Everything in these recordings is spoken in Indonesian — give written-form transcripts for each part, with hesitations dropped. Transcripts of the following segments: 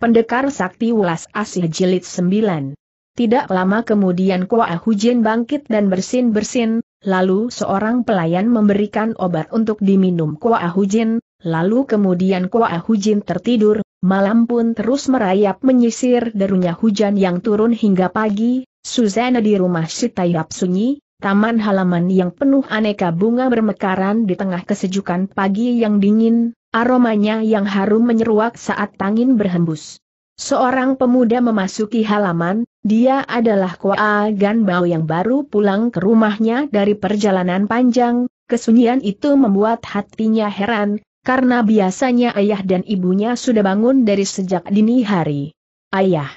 Pendekar Sakti Welas Asih Jilid 9. Tidak lama kemudian Kwa Ahujin bangkit dan bersin-bersin, lalu seorang pelayan memberikan obat untuk diminum Kwa Ahujin, lalu kemudian Kwa Ahujin tertidur, malam pun terus merayap menyisir derunya hujan yang turun hingga pagi, suasana di rumah si Taihap sunyi, taman halaman yang penuh aneka bunga bermekaran di tengah kesejukan pagi yang dingin. Aromanya yang harum menyeruak saat angin berhembus. Seorang pemuda memasuki halaman, dia adalah Kwa Gan Bao yang baru pulang ke rumahnya dari perjalanan panjang. Kesunyian itu membuat hatinya heran, karena biasanya ayah dan ibunya sudah bangun dari sejak dini hari. "Ayah,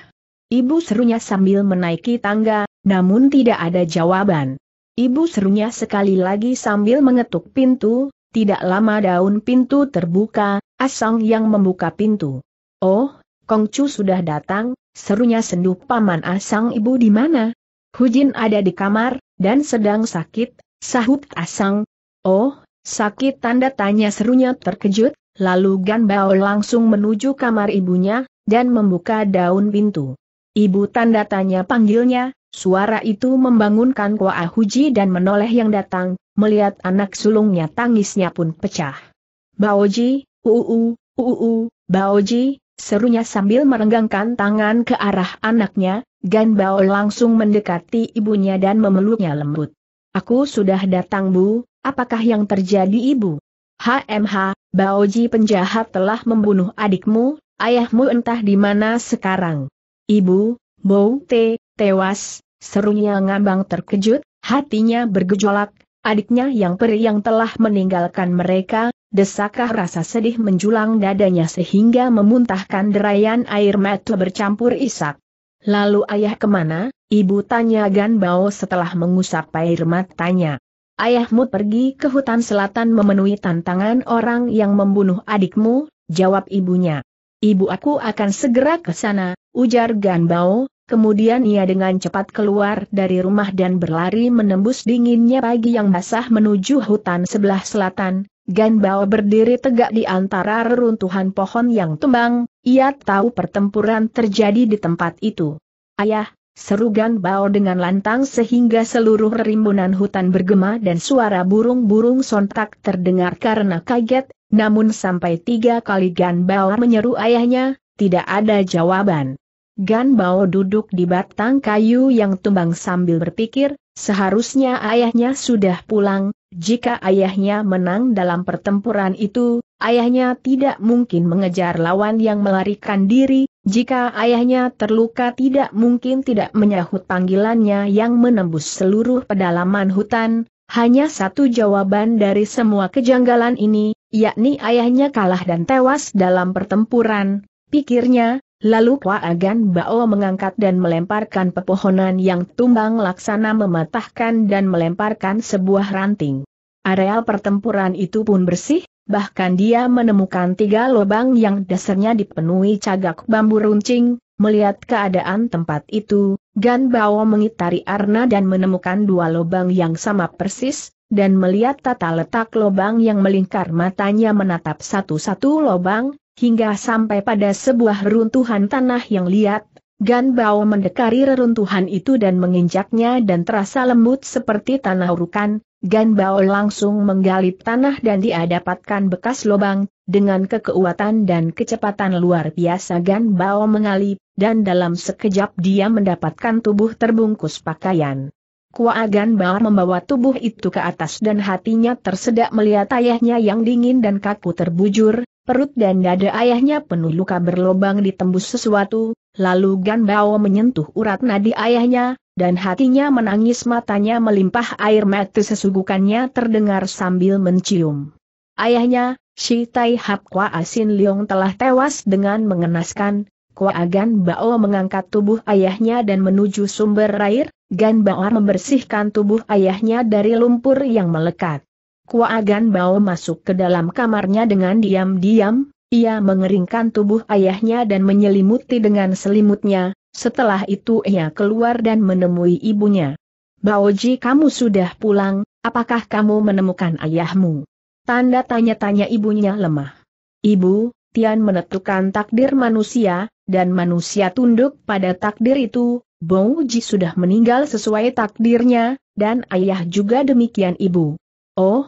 ibu," serunya sambil menaiki tangga, namun tidak ada jawaban. "Ibu," serunya sekali lagi sambil mengetuk pintu. Tidak lama daun pintu terbuka, Asang yang membuka pintu. "Oh, Kongcu sudah datang," serunya sendu paman Asang. "Ibu di mana?" "Hujin ada di kamar, dan sedang sakit," sahut Asang. "Oh, sakit?" tanda tanya serunya terkejut, lalu Gan Bao langsung menuju kamar ibunya, dan membuka daun pintu. "Ibu," tanda tanya panggilnya, suara itu membangunkan Kwa Ahujin dan menoleh yang datang. Melihat anak sulungnya tangisnya pun pecah. "Baoji, Baoji," serunya sambil merenggangkan tangan ke arah anaknya. Gan Bao langsung mendekati ibunya dan memeluknya lembut. "Aku sudah datang, Bu, apakah yang terjadi, Ibu?" "HMH, Baoji penjahat telah membunuh adikmu, ayahmu entah di mana sekarang." "Ibu, Bou Te, tewas," serunya ngambang terkejut, hatinya bergejolak. Adiknya yang peri yang telah meninggalkan mereka, desakah rasa sedih menjulang dadanya sehingga memuntahkan derayan air mata bercampur isak. "Lalu ayah kemana, Ibu?" tanya Gan Bao setelah mengusap air matanya. "Ayahmu pergi ke hutan selatan memenuhi tantangan orang yang membunuh adikmu," jawab ibunya. "Ibu, aku akan segera ke sana," ujar Gan Bao. Kemudian ia dengan cepat keluar dari rumah dan berlari menembus dinginnya pagi yang basah menuju hutan sebelah selatan. Gan Bao berdiri tegak di antara reruntuhan pohon yang tumbang, ia tahu pertempuran terjadi di tempat itu. "Ayah," seru Gan Bao dengan lantang sehingga seluruh rimbunan hutan bergema dan suara burung-burung sontak terdengar karena kaget, namun sampai 3 kali Gan Bao menyeru ayahnya, tidak ada jawaban. Gan Bao duduk di batang kayu yang tumbang sambil berpikir, seharusnya ayahnya sudah pulang, jika ayahnya menang dalam pertempuran itu, ayahnya tidak mungkin mengejar lawan yang melarikan diri, jika ayahnya terluka tidak mungkin tidak menyahut panggilannya yang menembus seluruh pedalaman hutan, hanya satu jawaban dari semua kejanggalan ini, yakni ayahnya kalah dan tewas dalam pertempuran, pikirnya. Lalu Kwa Gan Bao mengangkat dan melemparkan pepohonan yang tumbang laksana mematahkan dan melemparkan sebuah ranting. Areal pertempuran itu pun bersih, bahkan dia menemukan 3 lubang yang dasarnya dipenuhi cagak bambu runcing. Melihat keadaan tempat itu, Gan Bao mengitari arna dan menemukan 2 lubang yang sama persis, dan melihat tata letak lubang yang melingkar matanya menatap satu-satu lubang. Hingga sampai pada sebuah runtuhan tanah yang liat, Gan Bao mendekari reruntuhan itu dan menginjaknya dan terasa lembut seperti tanah urukan. Gan Bao langsung menggali tanah dan dia dapatkan bekas lubang. Dengan kekuatan dan kecepatan luar biasa Gan Bao mengalip, dan dalam sekejap dia mendapatkan tubuh terbungkus pakaian. Kwa Gan Bao membawa tubuh itu ke atas dan hatinya tersedak melihat ayahnya yang dingin dan kaku terbujur. Perut dan dada ayahnya penuh luka berlubang ditembus sesuatu, lalu Gan Bao menyentuh urat nadi ayahnya, dan hatinya menangis matanya melimpah air mata sesugukannya terdengar sambil mencium. "Ayahnya, si Taihap Kwa Asin Leong telah tewas dengan mengenaskan." Kwa Gan Bao mengangkat tubuh ayahnya dan menuju sumber air, Gan Bao membersihkan tubuh ayahnya dari lumpur yang melekat. Kwa Gan Bao masuk ke dalam kamarnya dengan diam-diam, ia mengeringkan tubuh ayahnya dan menyelimuti dengan selimutnya, setelah itu ia keluar dan menemui ibunya. "Baoji, kamu sudah pulang, apakah kamu menemukan ayahmu?" Tanda tanya-tanya ibunya lemah. "Ibu, Tian menentukan takdir manusia, dan manusia tunduk pada takdir itu. Bongji sudah meninggal sesuai takdirnya, dan ayah juga demikian ibu. Oh,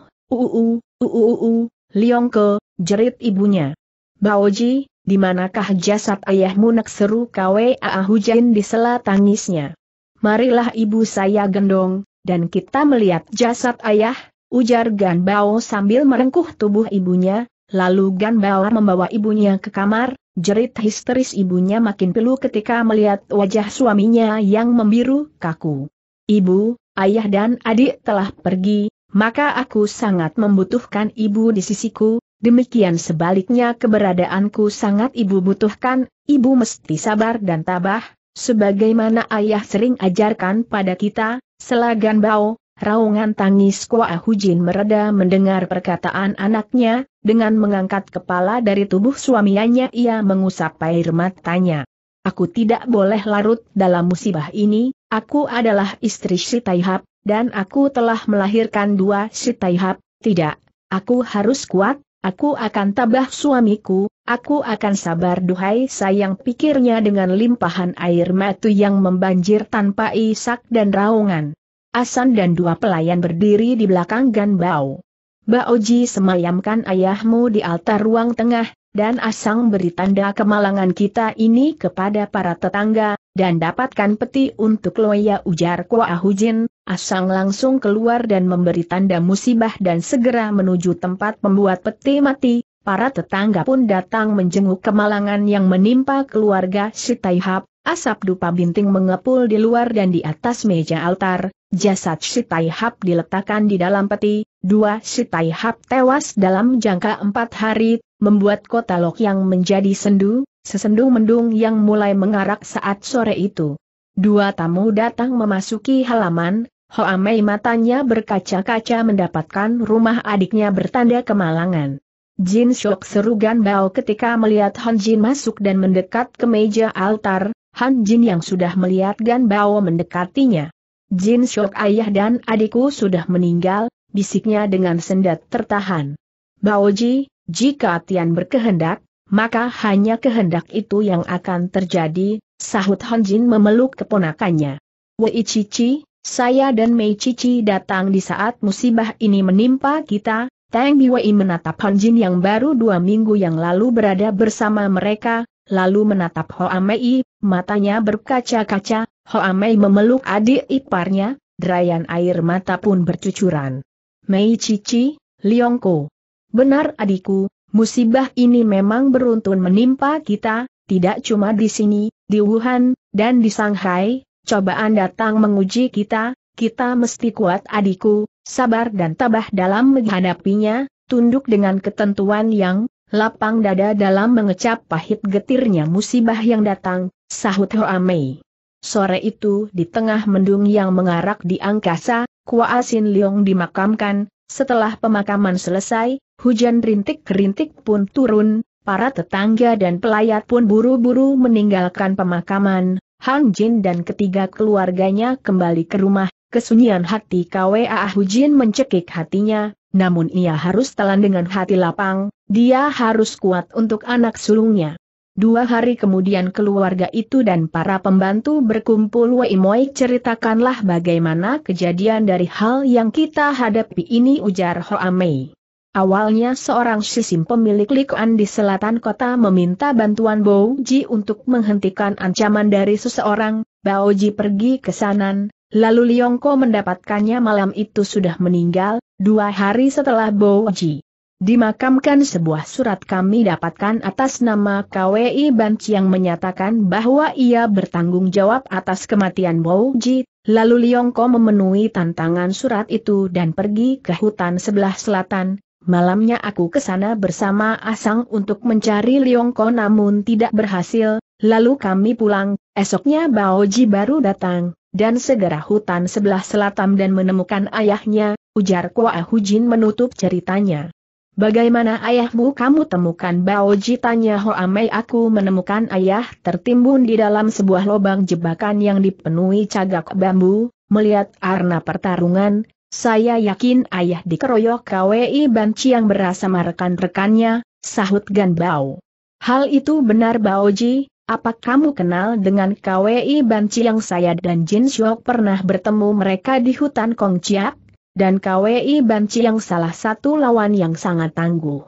Liongke, jerit ibunya. Baoji, di manakah jasad ayahmu, nak seru Kwa Ahujin disela tangisnya. Marilah ibu saya gendong, dan kita melihat jasad ayah, ujar Gan Bao sambil merengkuh tubuh ibunya, lalu Gan Bao membawa ibunya ke kamar. Jerit histeris ibunya makin pilu ketika melihat wajah suaminya yang membiru kaku. Ibu, ayah dan adik telah pergi, maka aku sangat membutuhkan ibu di sisiku, demikian sebaliknya keberadaanku sangat ibu butuhkan, ibu mesti sabar dan tabah, sebagaimana ayah sering ajarkan pada kita. Sela Gan Bao, raungan tangis Kwa Ahujin mereda mendengar perkataan anaknya. Dengan mengangkat kepala dari tubuh suaminya ia mengusap air matanya. Aku tidak boleh larut dalam musibah ini, aku adalah istri Si Taihap, dan aku telah melahirkan dua Si Taihap. Tidak, aku harus kuat, aku akan tabah suamiku, aku akan sabar duhai sayang pikirnya dengan limpahan air mata yang membanjir tanpa isak dan raungan. Asang dan dua pelayan berdiri di belakang Gan Bao. Baoji semayamkan ayahmu di altar ruang tengah, dan Asang beri tanda kemalangan kita ini kepada para tetangga, dan dapatkan peti untuk Loya, ujar Kwa Ahujin. Asang langsung keluar dan memberi tanda musibah dan segera menuju tempat pembuat peti mati. Para tetangga pun datang menjenguk kemalangan yang menimpa keluarga Si Taihap. Asap dupa binting mengepul di luar dan di atas meja altar, jasad Si Taihap diletakkan di dalam peti. Dua Si Taihap tewas dalam jangka 4 hari, membuat kota Lok yang menjadi sendu, sesendu mendung yang mulai mengarak saat sore itu. Dua tamu datang memasuki halaman, Hoamei matanya berkaca-kaca mendapatkan rumah adiknya bertanda kemalangan. Jin syok, seru Gan Bao ketika melihat Han Jin masuk dan mendekat ke meja altar. Han Jin yang sudah melihat Gan Bao mendekatinya. Jin syok, ayah dan adikku sudah meninggal, bisiknya dengan sendat tertahan. Baoji, jika Tian berkehendak, maka hanya kehendak itu yang akan terjadi, sahut Han Jin memeluk keponakannya. Wei Cici, saya dan Mei Cici datang di saat musibah ini menimpa kita. Tang Biwei menatap Han Jin yang baru 2 minggu yang lalu berada bersama mereka, lalu menatap Hoamei, matanya berkaca-kaca. Hoamei memeluk adik iparnya, derayan air mata pun bercucuran. Mei Cici, Liongko. Benar adikku, musibah ini memang beruntun menimpa kita, tidak cuma di sini, di Wuhan, dan di Shanghai, cobaan datang menguji kita, kita mesti kuat adikku, sabar dan tabah dalam menghadapinya, tunduk dengan ketentuan yang lapang dada dalam mengecap pahit getirnya musibah yang datang, sahut Hoamei. Sore itu di tengah mendung yang mengarak di angkasa, Kwa Sin Leong dimakamkan. Setelah pemakaman selesai, hujan rintik-rintik pun turun, para tetangga dan pelayat pun buru-buru meninggalkan pemakaman. Han Jin dan ketiga keluarganya kembali ke rumah, kesunyian hati Kwa Ahujin mencekik hatinya. Namun ia harus telan dengan hati lapang, dia harus kuat untuk anak sulungnya. 2 hari kemudian keluarga itu dan para pembantu berkumpul. Wei Moi, ceritakanlah bagaimana kejadian dari hal yang kita hadapi ini, ujar Hoamei. Awalnya seorang sisim pemilik likuan di selatan kota meminta bantuan Baoji untuk menghentikan ancaman dari seseorang, Baoji pergi ke sana. Lalu Liongko mendapatkannya malam itu sudah meninggal, 2 hari setelah Baoji dimakamkan. Sebuah surat kami dapatkan atas nama Kwee Ban Chiang menyatakan bahwa ia bertanggung jawab atas kematian Baoji. Lalu Liongko memenuhi tantangan surat itu dan pergi ke hutan sebelah selatan. Malamnya aku ke sana bersama Asang untuk mencari Liongko namun tidak berhasil, lalu kami pulang. Esoknya Baoji baru datang, dan segera hutan sebelah selatan dan menemukan ayahnya, ujar Kwa Ahujin menutup ceritanya. Bagaimana ayahmu kamu temukan Baoji, tanya Hoamei. Aku menemukan ayah tertimbun di dalam sebuah lubang jebakan yang dipenuhi cagak bambu. Melihat arna pertarungan, saya yakin ayah dikeroyok Kwee Ban Chiang bersama rekan-rekannya, sahut Gan Bao. Hal itu benar Baoji, Apa kamu kenal dengan Kwee Ban Chiang? Saya dan Jin Syok pernah bertemu mereka di hutan Konciak, dan Kwee Ban Chiang salah satu lawan yang sangat tangguh.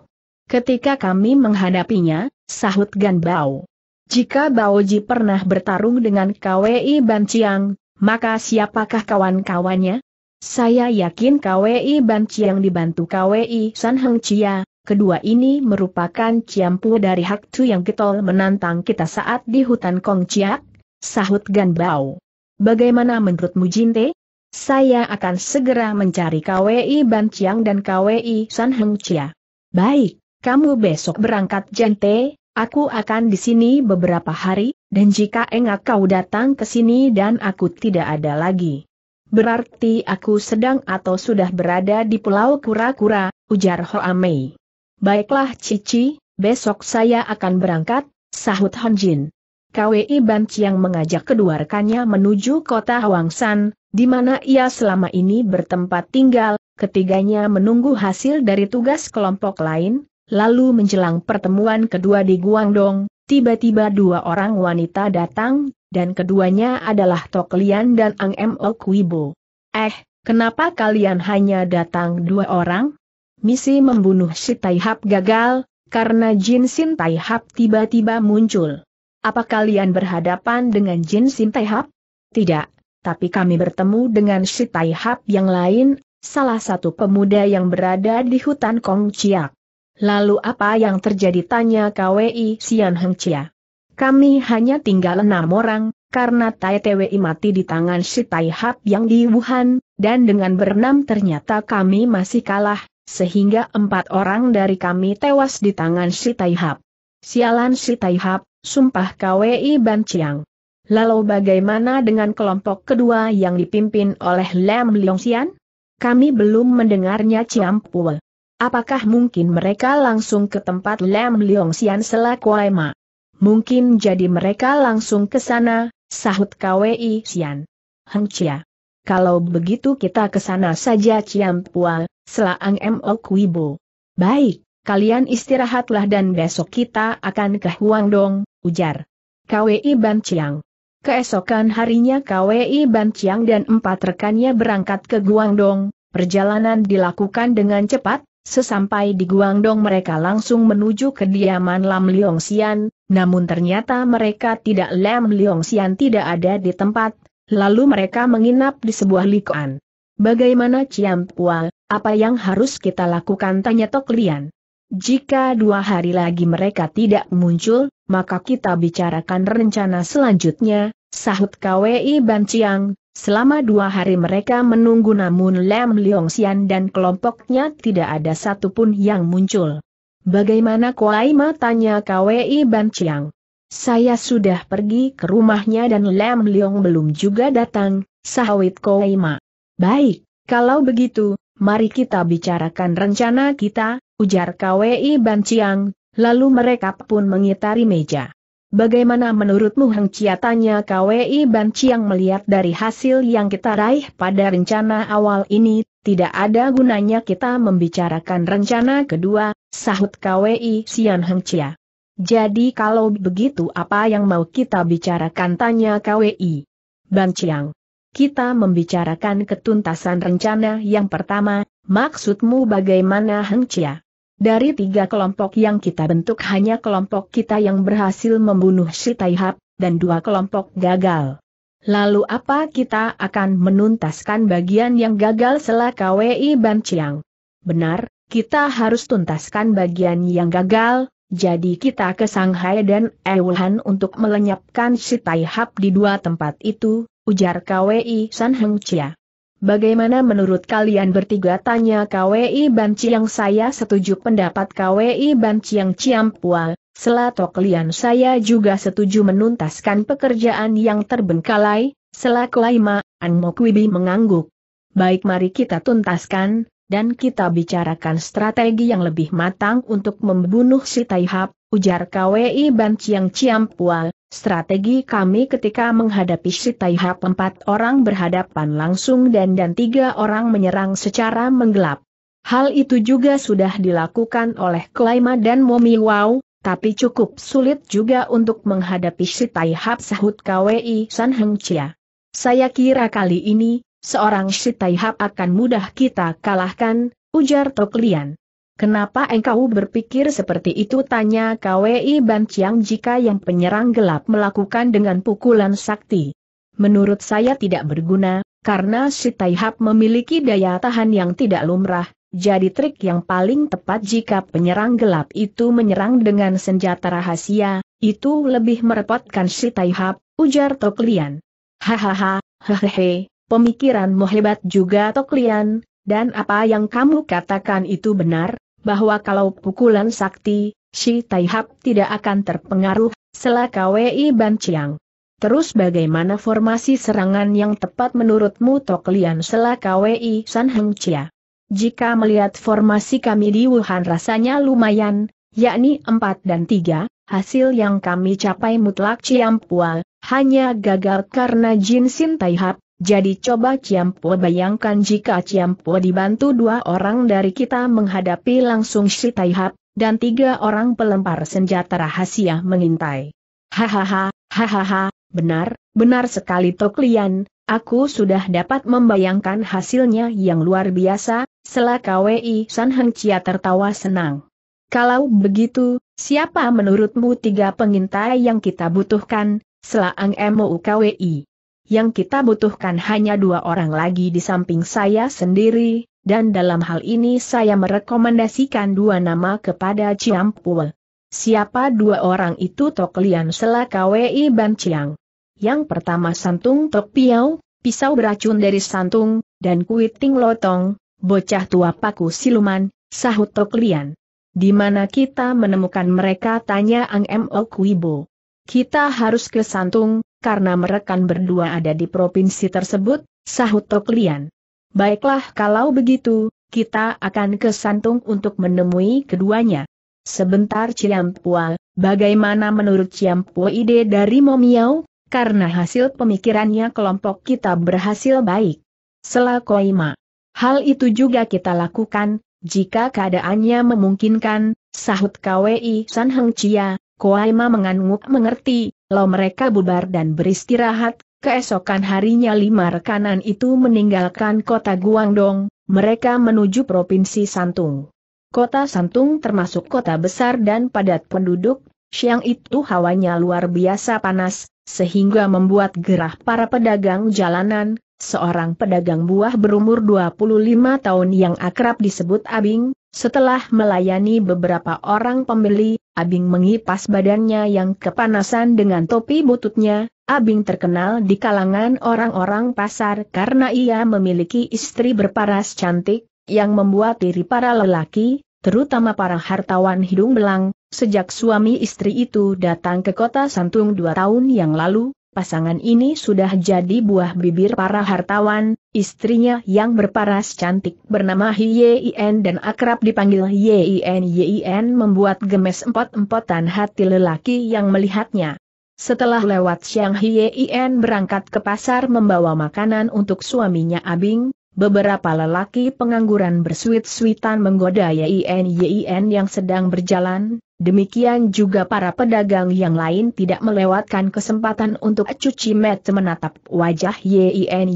Ketika kami menghadapinya, sahut Gan Bao. Jika Bao Ji pernah bertarung dengan Kwee Ban Chiang, maka siapakah kawan-kawannya? Saya yakin Kwee Ban Chiang dibantu Kwee San Heng Chia. Kedua ini merupakan ciampu dari hak tu yang getol menantang kita saat di hutan Konciak, sahut Gan Bao. Bagaimana menurutmu Jinte? Saya akan segera mencari Kwee Ban Chiang dan Kwee San Heng Chia. Baik, kamu besok berangkat Jinte, aku akan di sini beberapa hari, dan jika engak kau datang ke sini dan aku tidak ada lagi. Berarti aku sedang atau sudah berada di Pulau Kura-Kura, ujar Hoa Mei. Baiklah Cici, besok saya akan berangkat, sahut Han Jin. Kwee Ban Chiang mengajak kedua rekannya menuju kota Huangshan, di mana ia selama ini bertempat tinggal. Ketiganya menunggu hasil dari tugas kelompok lain, lalu menjelang pertemuan kedua di Guangdong, tiba-tiba dua orang wanita datang, dan keduanya adalah Tok Lian dan Ang Mo Kwi Bo Eh. Kenapa kalian hanya datang dua orang? Misi membunuh si Taihap gagal, karena Jin Sin Taihap tiba-tiba muncul. Apa kalian berhadapan dengan Jin Sin Taihap? Tidak, tapi kami bertemu dengan si Taihap yang lain, salah satu pemuda yang berada di hutan Konciak. Lalu apa yang terjadi? Tanya Kwee San Heng Chia. Kami hanya tinggal 6 orang, karena Tai Twi mati di tangan si Taihap yang di Wuhan, dan dengan berenam ternyata kami masih kalah. Sehingga 4 orang dari kami tewas di tangan si Taihap. Sialan si Taihap, sumpah Kwee Ban Chiang. Lalu bagaimana dengan kelompok kedua yang dipimpin oleh Lam Liong Sian? Kami belum mendengarnya Ciampul. Apakah mungkin mereka langsung ke tempat Lam Liong Sian selaku Kwai Ma? Mungkin jadi mereka langsung ke sana, sahut Kwee Sian Heng Chia. Kalau begitu kita ke sana saja Ciampul. Selang Mo Kwi Bo. Baik, kalian istirahatlah dan besok kita akan ke Guangdong, ujar Kwee Ban Chiang. Keesokan harinya Kwee Ban Chiang dan 4 rekannya berangkat ke Guangdong. Perjalanan dilakukan dengan cepat. Sesampai di Guangdong mereka langsung menuju kediaman Lam Liong Sian. Namun ternyata Lam Liong Sian tidak ada di tempat. Lalu mereka menginap di sebuah likuan. Bagaimana Ciampua? Apa yang harus kita lakukan? Tanya Tok Lian. Jika 2 hari lagi mereka tidak muncul, maka kita bicarakan rencana selanjutnya, sahut Kwee Ban Chiang. Selama 2 hari mereka menunggu, namun Lam Liong Sian dan kelompoknya tidak ada satupun yang muncul. Bagaimana Kwai Ma? Tanya Kwee Ban Chiang. Saya sudah pergi ke rumahnya dan Lam Liong belum juga datang, sahut Kwai Ma. Baik, kalau begitu. Mari kita bicarakan rencana kita, ujar Kwee Ban Chiang, lalu mereka pun mengitari meja. Bagaimana menurutmu Heng Chia? Tanya Kwee Ban Chiang. Melihat dari hasil yang kita raih pada rencana awal ini, tidak ada gunanya kita membicarakan rencana kedua, sahut Kwee San Heng Chia. Jadi kalau begitu apa yang mau kita bicarakan? Tanya Kwee Ban Chiang. Kita membicarakan ketuntasan rencana yang pertama. Maksudmu bagaimana Heng Chia? Dari 3 kelompok yang kita bentuk hanya kelompok kita yang berhasil membunuh si Taihap, dan 2 kelompok gagal. Lalu apa kita akan menuntaskan bagian yang gagal? Selaku Kwee Ban Chiang. Benar, kita harus tuntaskan bagian yang gagal, jadi kita ke Shanghai dan Wuhan untuk melenyapkan si Taihap di 2 tempat itu, ujar Kwee San Heng Chia. Bagaimana menurut kalian bertiga? Tanya Kwee Ban Chiang. Saya setuju pendapat Kwee Ban Chiang Ciampua. Sela Tok Lian. Saya juga setuju menuntaskan pekerjaan yang terbengkalai, sela Kwai Ma. Ang Mo Kwi Bo mengangguk. Baik, mari kita tuntaskan, dan kita bicarakan strategi yang lebih matang untuk membunuh si Taihap, ujar Kwee Ban Chiang Ciampua. Strategi kami ketika menghadapi si Taihap, 4 orang berhadapan langsung dan 3 orang menyerang secara menggelap. Hal itu juga sudah dilakukan oleh Kwai Ma dan Momi Wow, tapi cukup sulit juga untuk menghadapi si Taihap, sahut Kwee San Heng Chia. Saya kira kali ini, seorang si Taihap akan mudah kita kalahkan, ujar Tok Lian. Kenapa engkau berpikir seperti itu, tanya Kwee Ban Chiang. Jika yang penyerang gelap melakukan dengan pukulan sakti, menurut saya tidak berguna, karena si Taihap memiliki daya tahan yang tidak lumrah, jadi trik yang paling tepat jika penyerang gelap itu menyerang dengan senjata rahasia, itu lebih merepotkan si Taihap, ujar Tok Lian. Hahaha, hehehe, pemikiranmu hebat juga Tok Lian, dan apa yang kamu katakan itu benar, bahwa kalau pukulan sakti, si Taihap tidak akan terpengaruh, sela Kwee Ban Chiang. Terus bagaimana formasi serangan yang tepat menurutmu Tok Lian, sela Kwee San Heng Chia? Jika melihat formasi kami di Wuhan rasanya lumayan, yakni 4 dan 3, hasil yang kami capai mutlak Ciampua, hanya gagal karena Jin Sin Taihap, jadi coba Ciampua bayangkan jika Ciampua dibantu 2 orang dari kita menghadapi langsung si Taihap, dan 3 orang pelempar senjata rahasia mengintai. Hahaha, hahaha. Benar, benar sekali Tok Lian, aku sudah dapat membayangkan hasilnya yang luar biasa, sela Kwee San Heng Chia tertawa senang. Kalau begitu, siapa menurutmu 3 pengintai yang kita butuhkan, sela Ang Mo Kwi? Yang kita butuhkan hanya 2 orang lagi di samping saya sendiri, dan dalam hal ini saya merekomendasikan 2 nama kepada Ciampul. Siapa 2 orang itu Tok Lian, sela Kwee Ban Chiang? Yang pertama Santung Tok Piau, pisau beracun dari Santung, dan Kwee Ting Lotong, bocah tua paku siluman, sahut Tok Lian. Di mana kita menemukan mereka, tanya Ang Mo Kwi Bo. Kita harus ke Santung, karena mereka berdua ada di provinsi tersebut, sahut Tok Lian. Baiklah kalau begitu, kita akan ke Santung untuk menemui keduanya. Sebentar Ciampua, bagaimana menurut Ciampua ide dari Momiau, karena hasil pemikirannya kelompok kita berhasil baik. Sela Kwai Ma. Hal itu juga kita lakukan, jika keadaannya memungkinkan, sahut Kwee San Heng Chia. Kwai Ma mengangguk mengerti, lo mereka bubar dan beristirahat, keesokan harinya 5 rekanan itu meninggalkan kota Guangdong, mereka menuju provinsi Santung. Kota Santung termasuk kota besar dan padat penduduk, siang itu hawanya luar biasa panas, sehingga membuat gerah para pedagang jalanan. Seorang pedagang buah berumur 25 tahun yang akrab disebut Abing, setelah melayani beberapa orang pembeli, Abing mengipas badannya yang kepanasan dengan topi bututnya. Abing terkenal di kalangan orang-orang pasar karena ia memiliki istri berparas cantik, yang membuat diri para lelaki, terutama para hartawan hidung belang. Sejak suami istri itu datang ke kota Santung 2 tahun yang lalu, pasangan ini sudah jadi buah bibir para hartawan. Istrinya yang berparas cantik bernama Hiein dan akrab dipanggil Hiein. Hiein membuat gemes empot-empotan hati lelaki yang melihatnya. Setelah lewat siang, Hiein berangkat ke pasar membawa makanan untuk suaminya Abing. Beberapa lelaki pengangguran bersuit-suitan menggoda Hiein yang sedang berjalan, demikian juga para pedagang yang lain tidak melewatkan kesempatan untuk cuci mata menatap wajah Hiein.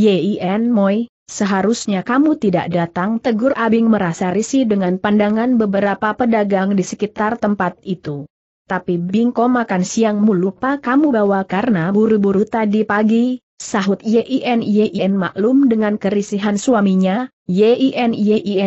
Hiein Moi, seharusnya kamu tidak datang, tegur Abing merasa risih dengan pandangan beberapa pedagang di sekitar tempat itu. Tapi Bingko makan siangmu lupa kamu bawa karena buru-buru tadi pagi, sahut Hiein. Hiein maklum dengan kerisihan suaminya. Hiein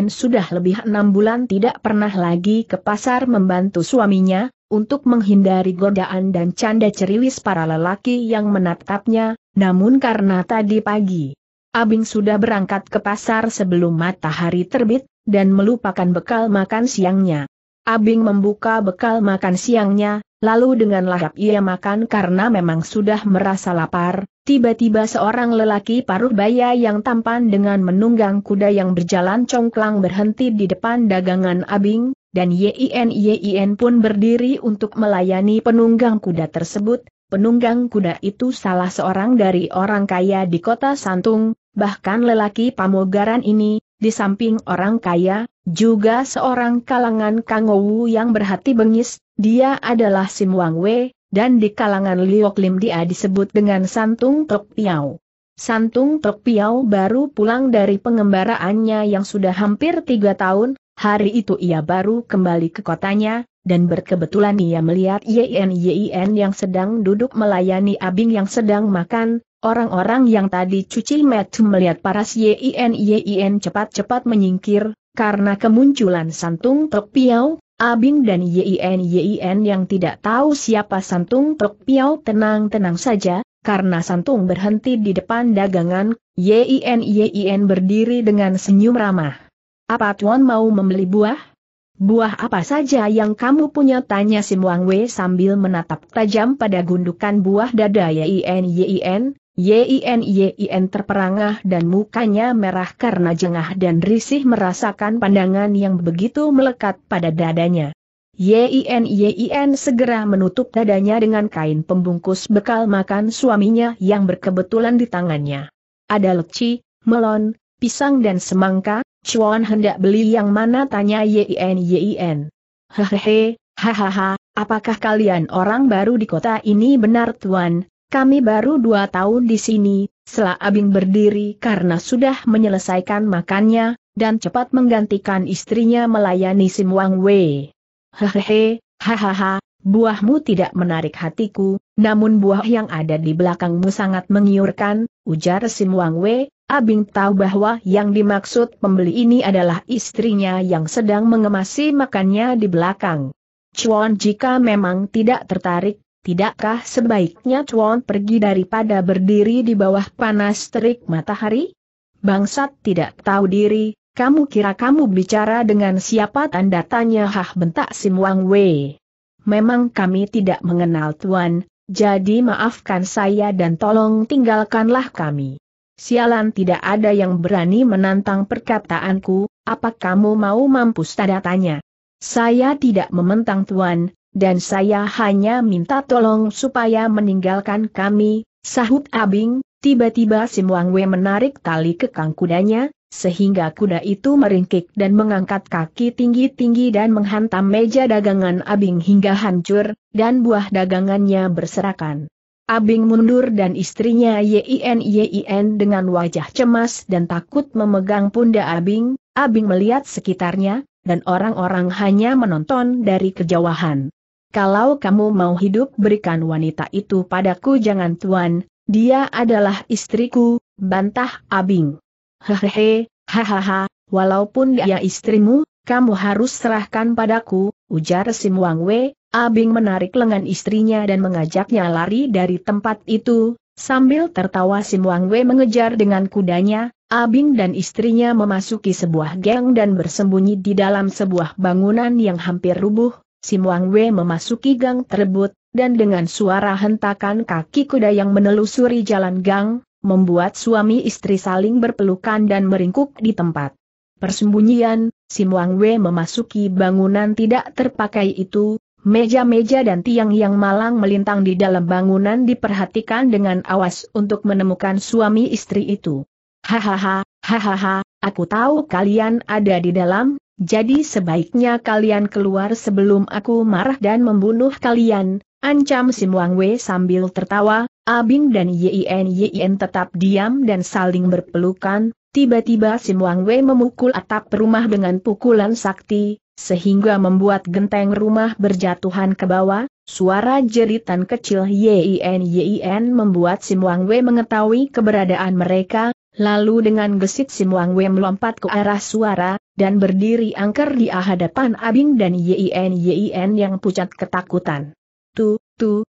sudah lebih 6 bulan tidak pernah lagi ke pasar membantu suaminya, untuk menghindari godaan dan canda ceriwis para lelaki yang menatapnya, namun karena tadi pagi Abing sudah berangkat ke pasar sebelum matahari terbit, dan melupakan bekal makan siangnya. Abing membuka bekal makan siangnya, lalu dengan lahap ia makan karena memang sudah merasa lapar. Tiba-tiba seorang lelaki paruh baya yang tampan dengan menunggang kuda yang berjalan congklang berhenti di depan dagangan Abing, dan Hiein pun berdiri untuk melayani penunggang kuda tersebut. Penunggang kuda itu salah seorang dari orang kaya di kota Santung, bahkan lelaki pamogaran ini, di samping orang kaya, juga seorang kalangan Kangowu yang berhati bengis, dia adalah Sim Wang Wei, dan di kalangan Liok Lim dia disebut dengan Santung Tok Piau. Santung Tok Piau baru pulang dari pengembaraannya yang sudah hampir 3 tahun, hari itu ia baru kembali ke kotanya, dan berkebetulan ia melihat Hiein yang sedang duduk melayani Abing yang sedang makan. Orang-orang yang tadi cuci mata melihat paras Hiein cepat-cepat menyingkir, karena kemunculan Santung Tok Piau. Abing dan Hiein yang tidak tahu siapa Santung Tok Piau tenang-tenang saja, karena Santung berhenti di depan dagangan. Hiein berdiri dengan senyum ramah. "Apa tuan mau membeli buah? Buah apa saja yang kamu punya?" tanya Sim Wang Wei sambil menatap tajam pada gundukan buah dada Hiein. Hiein terperangah dan mukanya merah karena jengah dan risih merasakan pandangan yang begitu melekat pada dadanya. Hiein segera menutup dadanya dengan kain pembungkus bekal makan suaminya yang berkebetulan di tangannya. "Ada leci, melon, pisang dan semangka. Cuan hendak beli yang mana?" tanya Hiein. "Hehehe, hahaha, apakah kalian orang baru di kota ini?" "Benar tuan, kami baru 2 tahun di sini," setelah Abing berdiri karena sudah menyelesaikan makannya, dan cepat menggantikan istrinya melayani Sim Wang Wei. "Hehehe, hahaha, buahmu tidak menarik hatiku, namun buah yang ada di belakangmu sangat menggiurkan," ujar Sim Wang Wei. Abing tahu bahwa yang dimaksud pembeli ini adalah istrinya yang sedang mengemasi makannya di belakang. "Cuan jika memang tidak tertarik, tidakkah sebaiknya cuan pergi daripada berdiri di bawah panas terik matahari? Bangsat tidak tahu diri, kamu kira kamu bicara dengan siapa?" tanda tanya hah bentak Sim Wang Wei. "Memang kami tidak mengenal tuan, jadi maafkan saya dan tolong tinggalkanlah kami." "Sialan, tidak ada yang berani menantang perkataanku, apa kamu mau mampus?" tanda tanya. "Saya tidak mementang tuan, dan saya hanya minta tolong supaya meninggalkan kami," sahut Abing. Tiba-tiba Sim Wang Wei menarik tali kekang kudanya, sehingga kuda itu meringkik dan mengangkat kaki tinggi-tinggi dan menghantam meja dagangan Abing hingga hancur, dan buah dagangannya berserakan. Abing mundur dan istrinya Hiein dengan wajah cemas dan takut memegang pundak Abing. Abing melihat sekitarnya, dan orang-orang hanya menonton dari kejauhan. "Kalau kamu mau hidup berikan wanita itu padaku." "Jangan tuan, dia adalah istriku," bantah Abing. "Hehehe, hahaha, walaupun dia istrimu, kamu harus serahkan padaku," ujar Sim Wang Wei. Abing menarik lengan istrinya dan mengajaknya lari dari tempat itu, sambil tertawa Sim Wang Wei mengejar dengan kudanya. Abing dan istrinya memasuki sebuah gang dan bersembunyi di dalam sebuah bangunan yang hampir rubuh. Sim Wang Wei memasuki gang tersebut, dan dengan suara hentakan kaki kuda yang menelusuri jalan gang, membuat suami istri saling berpelukan dan meringkuk di tempat persembunyian. Sim Wang Wei memasuki bangunan tidak terpakai itu. Meja-meja dan tiang yang malang melintang di dalam bangunan diperhatikan dengan awas untuk menemukan suami istri itu. "Hahaha, hahaha, aku tahu kalian ada di dalam, jadi sebaiknya kalian keluar sebelum aku marah dan membunuh kalian," ancam Sim Wang Wei sambil tertawa. Abing dan Hiein tetap diam dan saling berpelukan. Tiba-tiba Sim Wang Wei memukul atap rumah dengan pukulan sakti, sehingga membuat genteng rumah berjatuhan ke bawah. Suara jeritan kecil Hiein membuat Sim Wang Wei mengetahui keberadaan mereka, lalu dengan gesit Sim Wang Wei melompat ke arah suara, dan berdiri angker di hadapan Abing dan Hiein yang pucat ketakutan.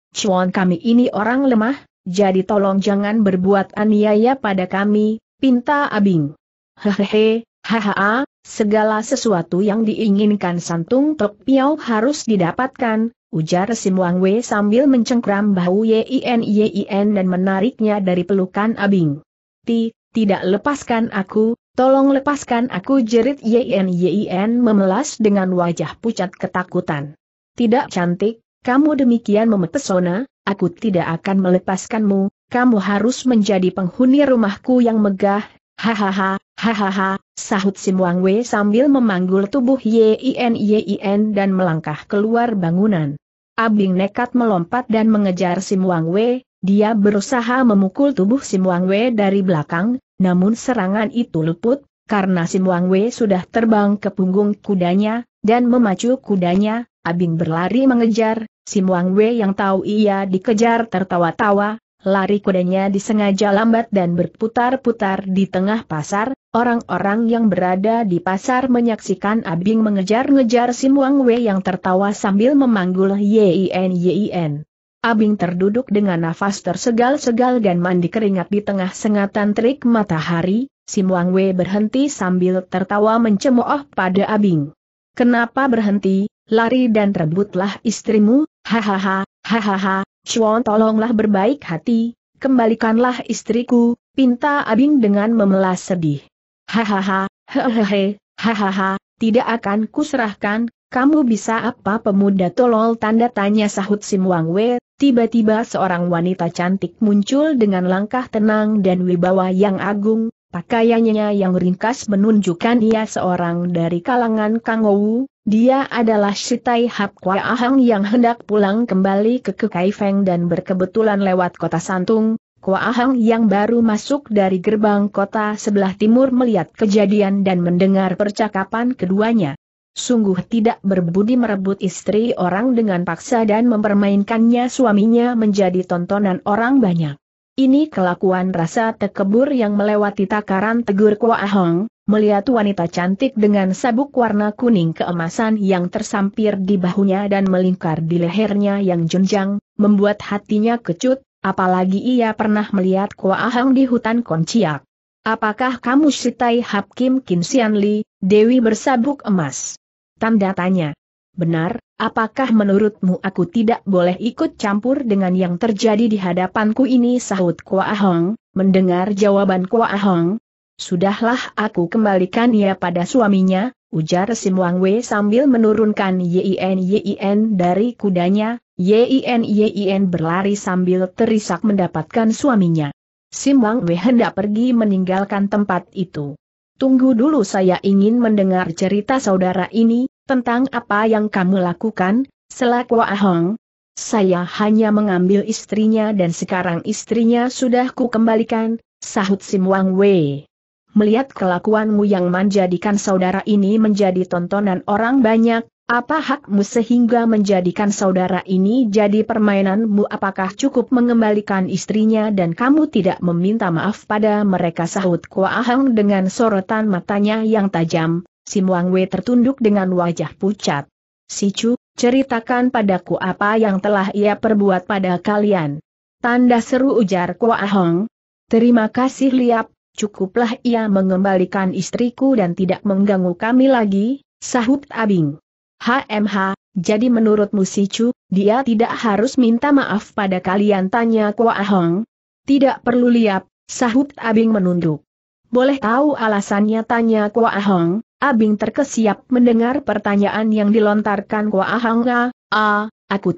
Cuan kami ini orang lemah, jadi tolong jangan berbuat aniaya pada kami," pinta Abing. "Hehehe, hahaha, segala sesuatu yang diinginkan Santung Tok Piau harus didapatkan," ujar Sim Wang Wei sambil mencengkram bahu Hiein dan menariknya dari pelukan Abing. Tidak lepaskan aku, tolong lepaskan aku," jerit Hiein memelas dengan wajah pucat ketakutan. "Tidak cantik, kamu demikian mempesona, aku tidak akan melepaskanmu, kamu harus menjadi penghuni rumahku yang megah, hahaha. Hahaha, sahut Sim Wang Wei sambil memanggul tubuh Hiein dan melangkah keluar bangunan. Abing nekat melompat dan mengejar Sim Wang Wei. Dia berusaha memukul tubuh Sim Wang Wei dari belakang, namun serangan itu luput, karena Sim Wang Wei sudah terbang ke punggung kudanya, dan memacu kudanya. Abing berlari mengejar, Sim Wang Wei yang tahu ia dikejar tertawa-tawa. Lari kudanya disengaja lambat dan berputar-putar di tengah pasar. Orang-orang yang berada di pasar menyaksikan Abing mengejar-ngejar Sim Wang Wei yang tertawa sambil memanggul Hiein. Abing terduduk dengan nafas tersegal-segal dan mandi keringat di tengah sengatan terik matahari. Sim Wang Wei berhenti sambil tertawa mencemooh pada Abing. "Kenapa berhenti? Lari dan rebutlah istrimu, hahaha, hahaha. Chuan, tolonglah berbaik hati, kembalikanlah istriku," pinta Abing dengan memelas sedih. "Hahaha, hehehe, hahaha, tidak akan kuserahkan, kamu bisa apa pemuda tolol?" tanda tanya sahut Sim Wang Wei. Tiba-tiba seorang wanita cantik muncul dengan langkah tenang dan wibawa yang agung, pakaiannya yang ringkas menunjukkan ia seorang dari kalangan Kang Ou. Dia adalah si Taihap Kwa Ahong yang hendak pulang kembali ke Kaifeng dan berkebetulan lewat kota Santung. Kwa Ahong yang baru masuk dari gerbang kota sebelah timur melihat kejadian dan mendengar percakapan keduanya. Sungguh tidak berbudi merebut istri orang dengan paksa dan mempermainkannya suaminya menjadi tontonan orang banyak. Ini kelakuan rasa tekebur yang melewati takaran, tegur Kwa Ahong. Melihat wanita cantik dengan sabuk warna kuning keemasan yang tersampir di bahunya dan melingkar di lehernya yang jenjang, membuat hatinya kecut, apalagi ia pernah melihat Kwa Ahong di hutan Konciak. "Apakah kamu si Taihap Kim Kin Sian Li, Dewi bersabuk emas?" tanda tanya. "Benar, apakah menurutmu aku tidak boleh ikut campur dengan yang terjadi di hadapanku ini?" sahut Kwa Ahong. Mendengar jawaban Kwa Ahong, "Sudahlah, aku kembalikan ia pada suaminya," ujar Sim Wang Wei sambil menurunkan Hiein dari kudanya. Hiein berlari sambil terisak mendapatkan suaminya. Sim Wang Wei hendak pergi meninggalkan tempat itu. "Tunggu dulu, saya ingin mendengar cerita saudara ini, tentang apa yang kamu lakukan," sela Kwa Ahong. "Saya hanya mengambil istrinya dan sekarang istrinya sudah ku kembalikan," sahut Sim Wang Wei. "Melihat kelakuanmu yang menjadikan saudara ini menjadi tontonan orang banyak, apa hakmu sehingga menjadikan saudara ini jadi permainanmu? Apakah cukup mengembalikan istrinya dan kamu tidak meminta maaf pada mereka?" sahut Kwa Ahong dengan sorotan matanya yang tajam. Sim Wang Wei tertunduk dengan wajah pucat. "Si Cu, ceritakan padaku apa yang telah ia perbuat pada kalian," tanda seru ujar Kwa Ahong. "Terima kasih Liap. Cukuplah ia mengembalikan istriku dan tidak mengganggu kami lagi," sahut Abing. "HMH, jadi menurutmu si Cu, dia tidak harus minta maaf pada kalian?" tanya Kwa Ahong. "Tidak perlu Liap," sahut Abing menunduk. "Boleh tahu alasannya?" tanya Kwa Ahong. Abing terkesiap mendengar pertanyaan yang dilontarkan Kwa Ahong. Aku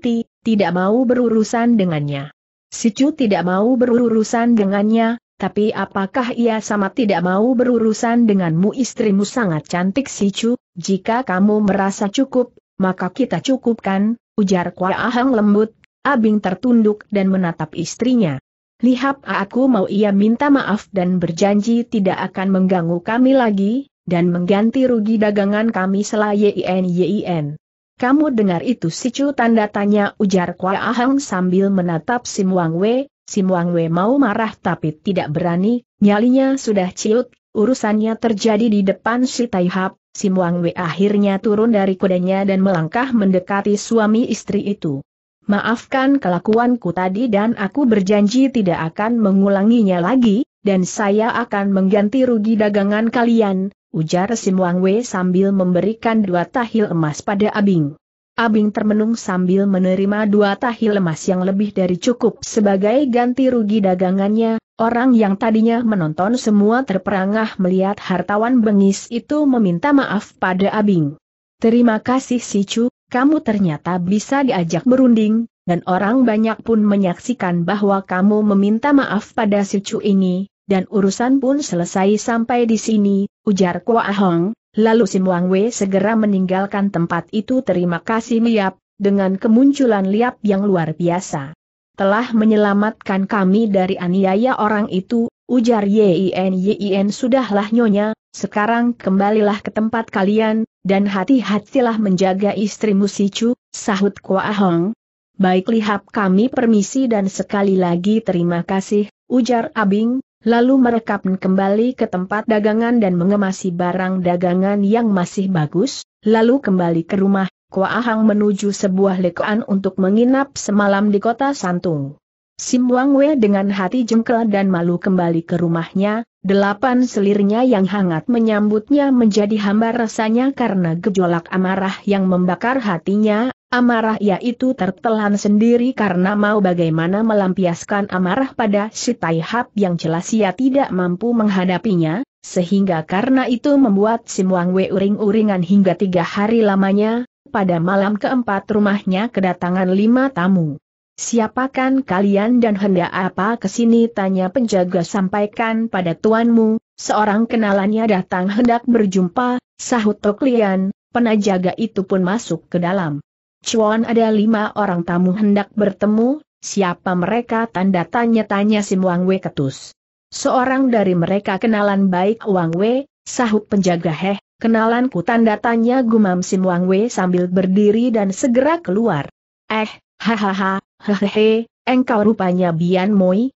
tidak mau berurusan dengannya." "Si Cu tidak mau berurusan dengannya? Tapi apakah ia sama tidak mau berurusan denganmu? Istrimu sangat cantik si Cu, jika kamu merasa cukup, maka kita cukupkan," ujar Kwa Ahong lembut. Abing tertunduk dan menatap istrinya. "Lihat, aku mau ia minta maaf dan berjanji tidak akan mengganggu kami lagi, dan mengganti rugi dagangan kami," sela Hiein. "Kamu dengar itu si Cu?" tanda tanya ujar Kwa Ahong sambil menatap Sim Wang Wei. Sim Wang Wei mau marah tapi tidak berani, nyalinya sudah ciut, urusannya terjadi di depan si Taihap. Sim Wang Wei akhirnya turun dari kudanya dan melangkah mendekati suami istri itu. "Maafkan kelakuanku tadi dan aku berjanji tidak akan mengulanginya lagi, dan saya akan mengganti rugi dagangan kalian," ujar Sim Wang Wei sambil memberikan 2 tahil emas pada Abing. Abing termenung sambil menerima 2 tahil emas yang lebih dari cukup sebagai ganti rugi dagangannya. Orang yang tadinya menonton semua terperangah melihat hartawan bengis itu meminta maaf pada Abing. "Terima kasih si Cu, kamu ternyata bisa diajak berunding, dan orang banyak pun menyaksikan bahwa kamu meminta maaf pada si Cu ini, dan urusan pun selesai sampai di sini, ujar Kwa Ahong. Lalu Sim Wang Wei segera meninggalkan tempat itu. Terima kasih Liap, dengan kemunculan Liap yang luar biasa. Telah menyelamatkan kami dari aniaya orang itu, ujar Hiein. Hiein, sudahlah nyonya, sekarang kembalilah ke tempat kalian, dan hati-hatilah menjaga istrimu si Chu, sahut Kwa Ahong. Baik Liap, kami permisi dan sekali lagi terima kasih, ujar Abing. Lalu mereka pun kembali ke tempat dagangan dan mengemasi barang dagangan yang masih bagus, lalu kembali ke rumah. Kwa Ahong menuju sebuah lekoan untuk menginap semalam di Kota Santung. Sim Wang Wei dengan hati jengkel dan malu kembali ke rumahnya, 8 selirnya yang hangat menyambutnya menjadi hambar rasanya karena gejolak amarah yang membakar hatinya. Amarah yaitu tertelan sendiri karena mau bagaimana melampiaskan amarah pada si Taihap yang jelas ia tidak mampu menghadapinya, sehingga karena itu membuat Sim Wang Wei uring-uringan hingga 3 hari lamanya. Pada malam keempat rumahnya kedatangan 5 tamu. Siapakan kalian dan hendak apa kesini, tanya penjaga. Sampaikan pada tuanmu, seorang kenalannya datang hendak berjumpa, sahut Tok Lian. Penajaga itu pun masuk ke dalam. Cuan, ada 5 orang tamu hendak bertemu, siapa mereka, tanda tanya-tanya Sim Wang Wei ketus. Seorang dari mereka kenalan baik Wang Wei, sahut penjaga. Heh, kenalanku, tanda tanya, gumam Sim Wang Wei sambil berdiri dan segera keluar. Hahaha, hehehe, engkau rupanya Bian Moi,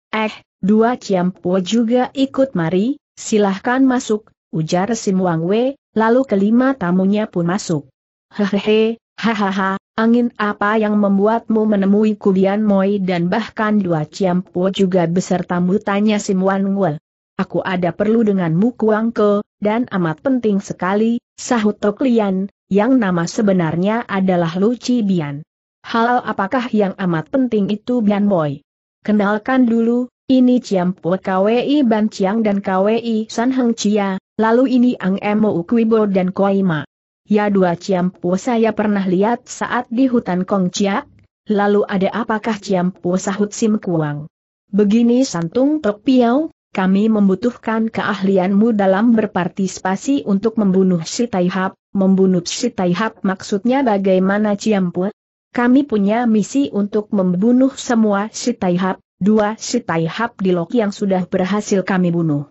2 Ciampo juga ikut, mari, silahkan masuk, ujar Sim Wang Wei, lalu ke-5 tamunya pun masuk. Hehehe, hahaha. Angin apa yang membuatmu menemui Bian Moi dan bahkan 2 Ciampo juga besertamu, tanya Sim Wang Wei. Aku ada perlu denganmu Kuang Ke, dan amat penting sekali, sahut Tok Lian, yang nama sebenarnya adalah Lu Ci Bian. Hal apakah yang amat penting itu Bian Moi? Kenalkan dulu, ini Ciampo Kwee Ban Chiang dan Kwee San Heng Chia, lalu ini Ang Mo Kwi Bo dan Kwai Ma. Ya, 2 Ciampo saya pernah lihat saat di hutan Konciak. Lalu ada apakah Ciampo, sahut Sim Kuang. Begini Santung Tok Piau, kami membutuhkan keahlianmu dalam berpartisipasi untuk membunuh si Taihap. Membunuh si Taihap maksudnya bagaimana Ciampo? Kami punya misi untuk membunuh semua si Taihap. 2 si Taihap di Lok yang sudah berhasil kami bunuh.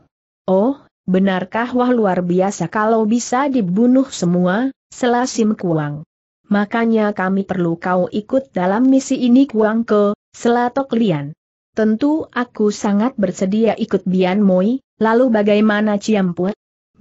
Oh, benarkah? Wah, luar biasa kalau bisa dibunuh semua, sela Sim Kuang. Makanya kami perlu kau ikut dalam misi ini Kuang Ke, sela Tok Lian. Tentu aku sangat bersedia ikut Bian Moi, lalu bagaimana Ciampo?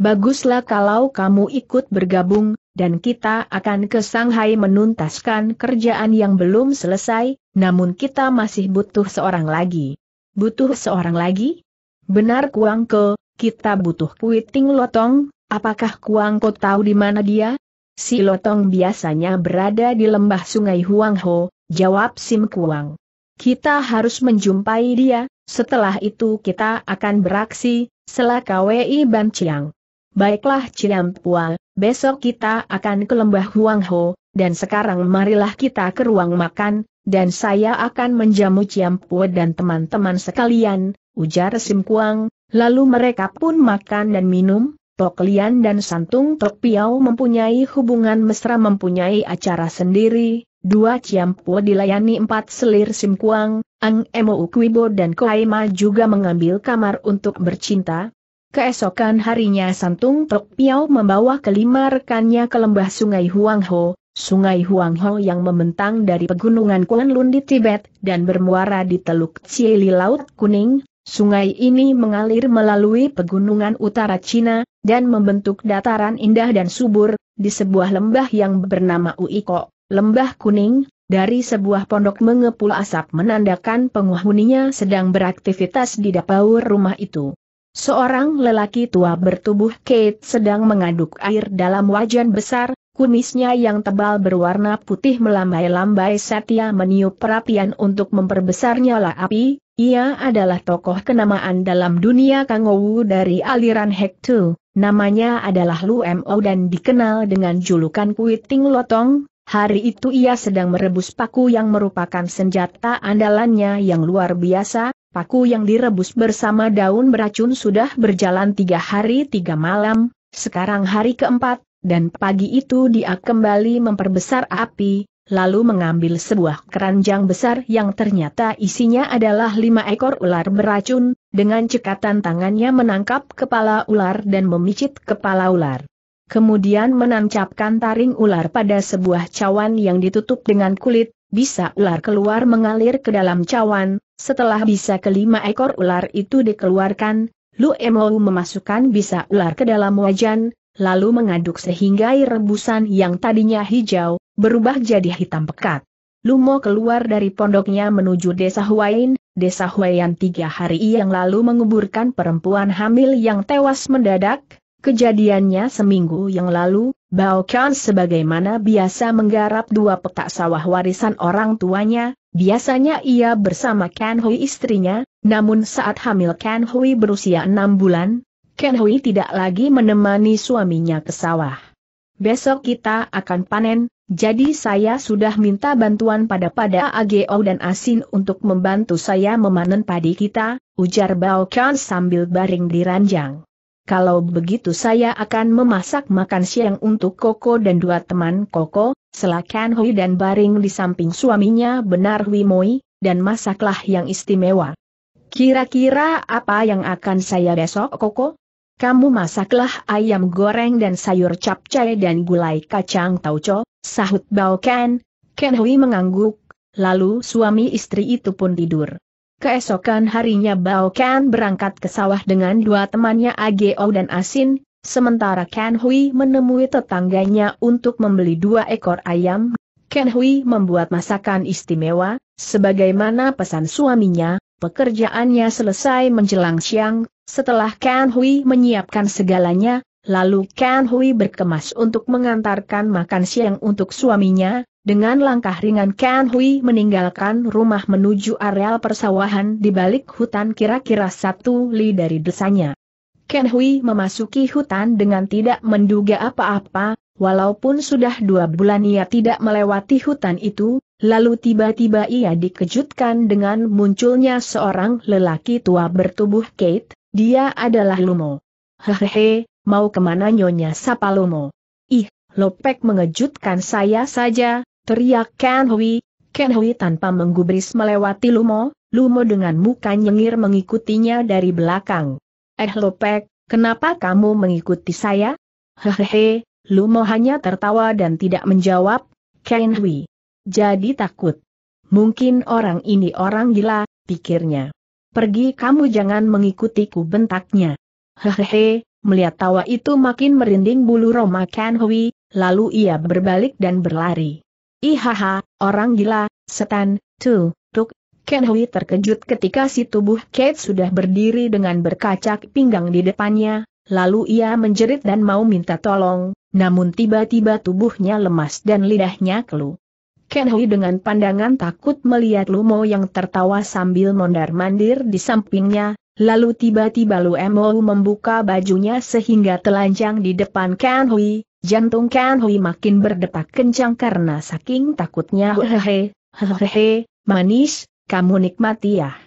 Baguslah kalau kamu ikut bergabung, dan kita akan ke Shanghai menuntaskan kerjaan yang belum selesai, namun kita masih butuh seorang lagi. Butuh seorang lagi? Benar Kuang Ke. Kita butuh Kwee Ting Lotong. Apakah Kuang Ko tahu di mana dia? Si Lotong biasanya berada di lembah sungai Huang Ho, jawab Sim Kuang. Kita harus menjumpai dia, setelah itu kita akan beraksi, sela Kwee Ban Chiang. Baiklah Ciampua, besok kita akan ke lembah Huang Ho, dan sekarang marilah kita ke ruang makan, dan saya akan menjamu Ciampua dan teman-teman sekalian, ujar Sim Kuang. Lalu mereka pun makan dan minum. Tok Lian dan Santung Tok Piau mempunyai hubungan mesra, mempunyai acara sendiri. 2 Ciampo dilayani 4 selir Sim Kuang, Ang Mo Kwi Bo dan Kwai Ma juga mengambil kamar untuk bercinta. Keesokan harinya Santung Tok Piau membawa ke-5 rekannya ke lembah sungai Huang Ho. Sungai Huang Ho yang membentang dari pegunungan Kunlun di Tibet dan bermuara di Teluk Cili Laut Kuning. Sungai ini mengalir melalui pegunungan utara Cina, dan membentuk dataran indah dan subur, di sebuah lembah yang bernama Uiko, Lembah Kuning. Dari sebuah pondok mengepul asap menandakan penghuninya sedang beraktivitas di dapur rumah itu. Seorang lelaki tua bertubuh kekar sedang mengaduk air dalam wajan besar, kumisnya yang tebal berwarna putih melambai-lambai saat ia meniup perapian untuk memperbesar nyala api. Ia adalah tokoh kenamaan dalam dunia Kangouwu dari aliran Hektu, namanya adalah Lu Mo dan dikenal dengan julukan Kwee Ting Lotong. Hari itu ia sedang merebus paku yang merupakan senjata andalannya yang luar biasa, Paku yang direbus bersama daun beracun sudah berjalan 3 hari 3 malam, sekarang hari keempat, dan pagi itu dia kembali memperbesar api, lalu mengambil sebuah keranjang besar yang ternyata isinya adalah 5 ekor ular beracun, dengan cekatan tangannya menangkap kepala ular dan memicit kepala ular. Kemudian menancapkan taring ular pada sebuah cawan yang ditutup dengan kulit, bisa ular keluar mengalir ke dalam cawan. Setelah bisa ke-5 ekor ular itu dikeluarkan, Lu Mo memasukkan bisa ular ke dalam wajan, lalu mengaduk sehingga air rebusan yang tadinya hijau, berubah jadi hitam pekat. Lu Mo keluar dari pondoknya menuju desa Hiein. Desa Hiein 3 hari yang lalu menguburkan perempuan hamil yang tewas mendadak. Kejadiannya seminggu yang lalu, Bao Kian sebagaimana biasa menggarap 2 petak sawah warisan orang tuanya. Biasanya ia bersama Ken Hui istrinya, namun saat hamil Ken Hui berusia 6 bulan, Ken Hui tidak lagi menemani suaminya ke sawah. Besok kita akan panen, jadi saya sudah minta bantuan pada Ageo dan Asin untuk membantu saya memanen padi kita, ujar Bao Kian sambil baring di ranjang. Kalau begitu saya akan memasak makan siang untuk Koko dan 2 teman Koko, sela Ken Hui dan baring di samping suaminya benar Hui Moi, dan masaklah yang istimewa. Kira-kira apa yang akan saya besok Koko? Kamu masaklah ayam goreng dan sayur capcay dan gulai kacang tauco, sahut Bao Kian. Ken Hui mengangguk, lalu suami istri itu pun tidur. Keesokan harinya Bao Kian berangkat ke sawah dengan 2 temannya Ageo dan Asin, sementara Ken Hui menemui tetangganya untuk membeli 2 ekor ayam. Ken Hui membuat masakan istimewa, sebagaimana pesan suaminya, pekerjaannya selesai menjelang siang. Setelah Ken Hui menyiapkan segalanya, lalu Ken Hui berkemas untuk mengantarkan makan siang untuk suaminya. Dengan langkah ringan Ken Hui meninggalkan rumah menuju areal persawahan di balik hutan kira-kira 1 li dari desanya. Ken Hui memasuki hutan dengan tidak menduga apa-apa, walaupun sudah 2 bulan ia tidak melewati hutan itu, lalu tiba-tiba ia dikejutkan dengan munculnya seorang lelaki tua bertubuh kekar, dia adalah Lu Mo. Hehehe, mau kemana nyonya? Sapa Lu Mo. Ih, lopek mengejutkan saya saja, teriak Ken Hui. Ken Hui tanpa menggubris melewati Lu Mo. Lu Mo dengan muka nyengir mengikutinya dari belakang. Eh lopek, kenapa kamu mengikuti saya? Hehehe, Lu Mo hanya tertawa dan tidak menjawab. Ken Hui jadi takut. Mungkin orang ini orang gila, pikirnya. Pergi kamu, jangan mengikutiku, bentaknya. Hehehe, melihat tawa itu makin merinding bulu roma Ken Hui, lalu ia berbalik dan berlari. Ihaha, orang gila, setan, tuk. Ken Hui terkejut ketika si tubuh Kate sudah berdiri dengan berkacak pinggang di depannya, lalu ia menjerit dan mau minta tolong, namun tiba-tiba tubuhnya lemas dan lidahnya keluh. Ken Hui dengan pandangan takut melihat Lu Mo yang tertawa sambil mondar-mandir di sampingnya, lalu tiba-tiba Lu Mo membuka bajunya sehingga telanjang di depan Ken Hui. Jantung Ken Hui makin berdetak kencang karena saking takutnya. Hehehe, manis, kamu nikmati ya.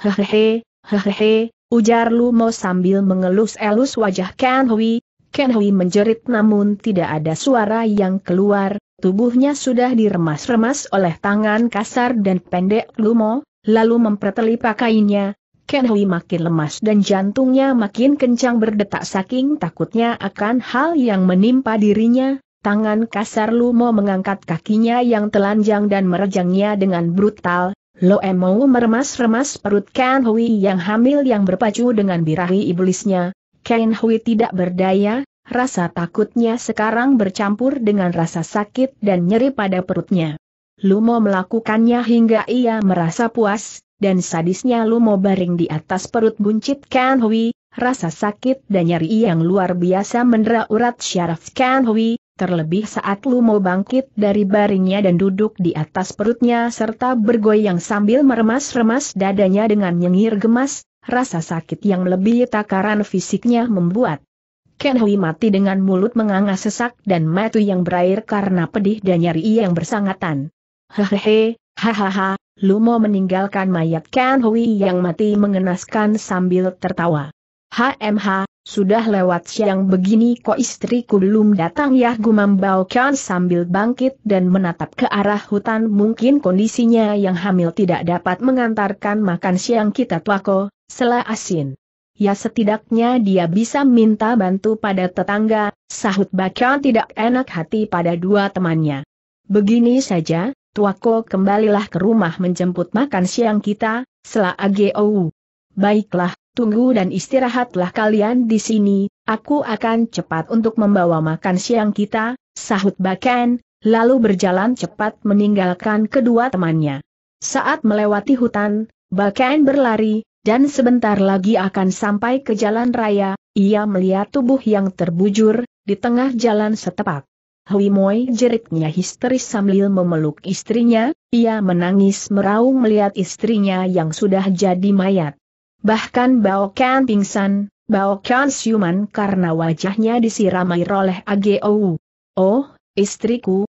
Hehehe, ujar Lu Mo sambil mengelus-elus wajah Ken Hui. Ken Hui menjerit namun tidak ada suara yang keluar, tubuhnya sudah diremas-remas oleh tangan kasar dan pendek Lu Mo, lalu memperteli pakaiannya. Ken Hui makin lemas dan jantungnya makin kencang berdetak saking takutnya akan hal yang menimpa dirinya. Tangan kasar Lu Mo mengangkat kakinya yang telanjang dan merejangnya dengan brutal. Lu Mo meremas-remas perut Ken Hui yang hamil yang berpacu dengan birahi iblisnya. Ken Hui tidak berdaya, rasa takutnya sekarang bercampur dengan rasa sakit dan nyeri pada perutnya. Lu Mo melakukannya hingga ia merasa puas. Dan sadisnya Lu Mo baring di atas perut buncit Ken Hui, rasa sakit dan nyeri yang luar biasa mendera urat syaraf Ken Hui, terlebih saat Lu Mo bangkit dari baringnya dan duduk di atas perutnya serta bergoyang sambil meremas-remas dadanya dengan nyengir gemas, rasa sakit yang melebihi takaran fisiknya membuat Ken Hui mati dengan mulut menganga sesak dan mata yang berair karena pedih dan nyeri yang bersangatan. Hehehe, Hahaha, Lu Mo meninggalkan mayat Ken Hui yang mati mengenaskan sambil tertawa. HMH, sudah lewat siang begini kok istriku belum datang ya, gumam Bao Kian sambil bangkit dan menatap ke arah hutan. Mungkin kondisinya yang hamil tidak dapat mengantarkan makan siang kita, tuako, sela asin. Ya setidaknya dia bisa minta bantu pada tetangga, sahut Bao Kian tidak enak hati pada dua temannya. Begini saja, tuako, kembalilah ke rumah menjemput makan siang kita, sela agou. Baiklah, tunggu dan istirahatlah kalian di sini, aku akan cepat untuk membawa makan siang kita, sahut Bao Kian, lalu berjalan cepat meninggalkan kedua temannya. Saat melewati hutan, Bao Kian berlari, dan sebentar lagi akan sampai ke jalan raya. Ia melihat tubuh yang terbujur di tengah jalan setepak. Hui Moi, jeritnya histeris sambil memeluk istrinya. Ia menangis meraung melihat istrinya yang sudah jadi mayat. Bahkan Bao Kian pingsan, Bao Kian siuman karena wajahnya disiramai oleh agou. Oh, istriku,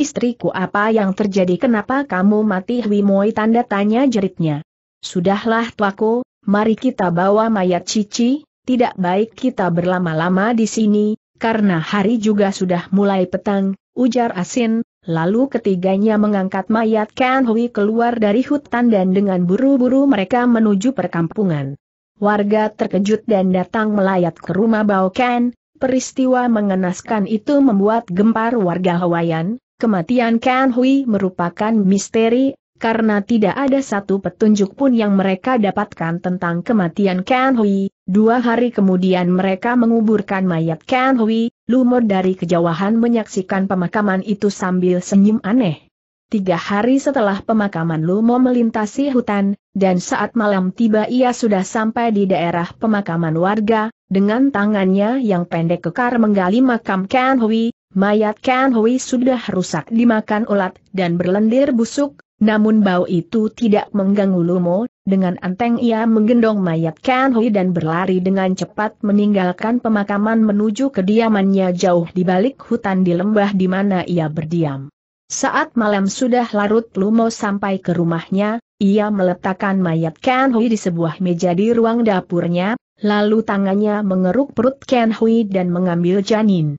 istriku, apa yang terjadi, kenapa kamu mati? Hui Moi tanda tanya jeritnya. Sudahlah tuaku, mari kita bawa mayat cici, tidak baik kita berlama-lama di sini. Karena hari juga sudah mulai petang, ujar Asin, lalu ketiganya mengangkat mayat Ken Hui keluar dari hutan dan dengan buru-buru mereka menuju perkampungan. Warga terkejut dan datang melayat ke rumah Bao Kian. Peristiwa mengenaskan itu membuat gempar warga Hawaiian. Kematian Ken Hui merupakan misteri, karena tidak ada satu petunjuk pun yang mereka dapatkan tentang kematian Ken Hui. 2 hari kemudian mereka menguburkan mayat Ken Hui. Lu Mo dari kejauhan menyaksikan pemakaman itu sambil senyum aneh. 3 hari setelah pemakaman Lu Mo melintasi hutan, dan saat malam tiba ia sudah sampai di daerah pemakaman warga. Dengan tangannya yang pendek kekar menggali makam Ken Hui. Mayat Ken Hui sudah rusak dimakan ulat dan berlendir busuk. Namun bau itu tidak mengganggu Lu Mo. Dengan enteng ia menggendong mayat Ken Hui dan berlari dengan cepat meninggalkan pemakaman menuju kediamannya jauh di balik hutan di lembah di mana ia berdiam. Saat malam sudah larut, Lu Mo sampai ke rumahnya. Ia meletakkan mayat Ken Hui di sebuah meja di ruang dapurnya, lalu tangannya mengeruk perut Ken Hui dan mengambil janin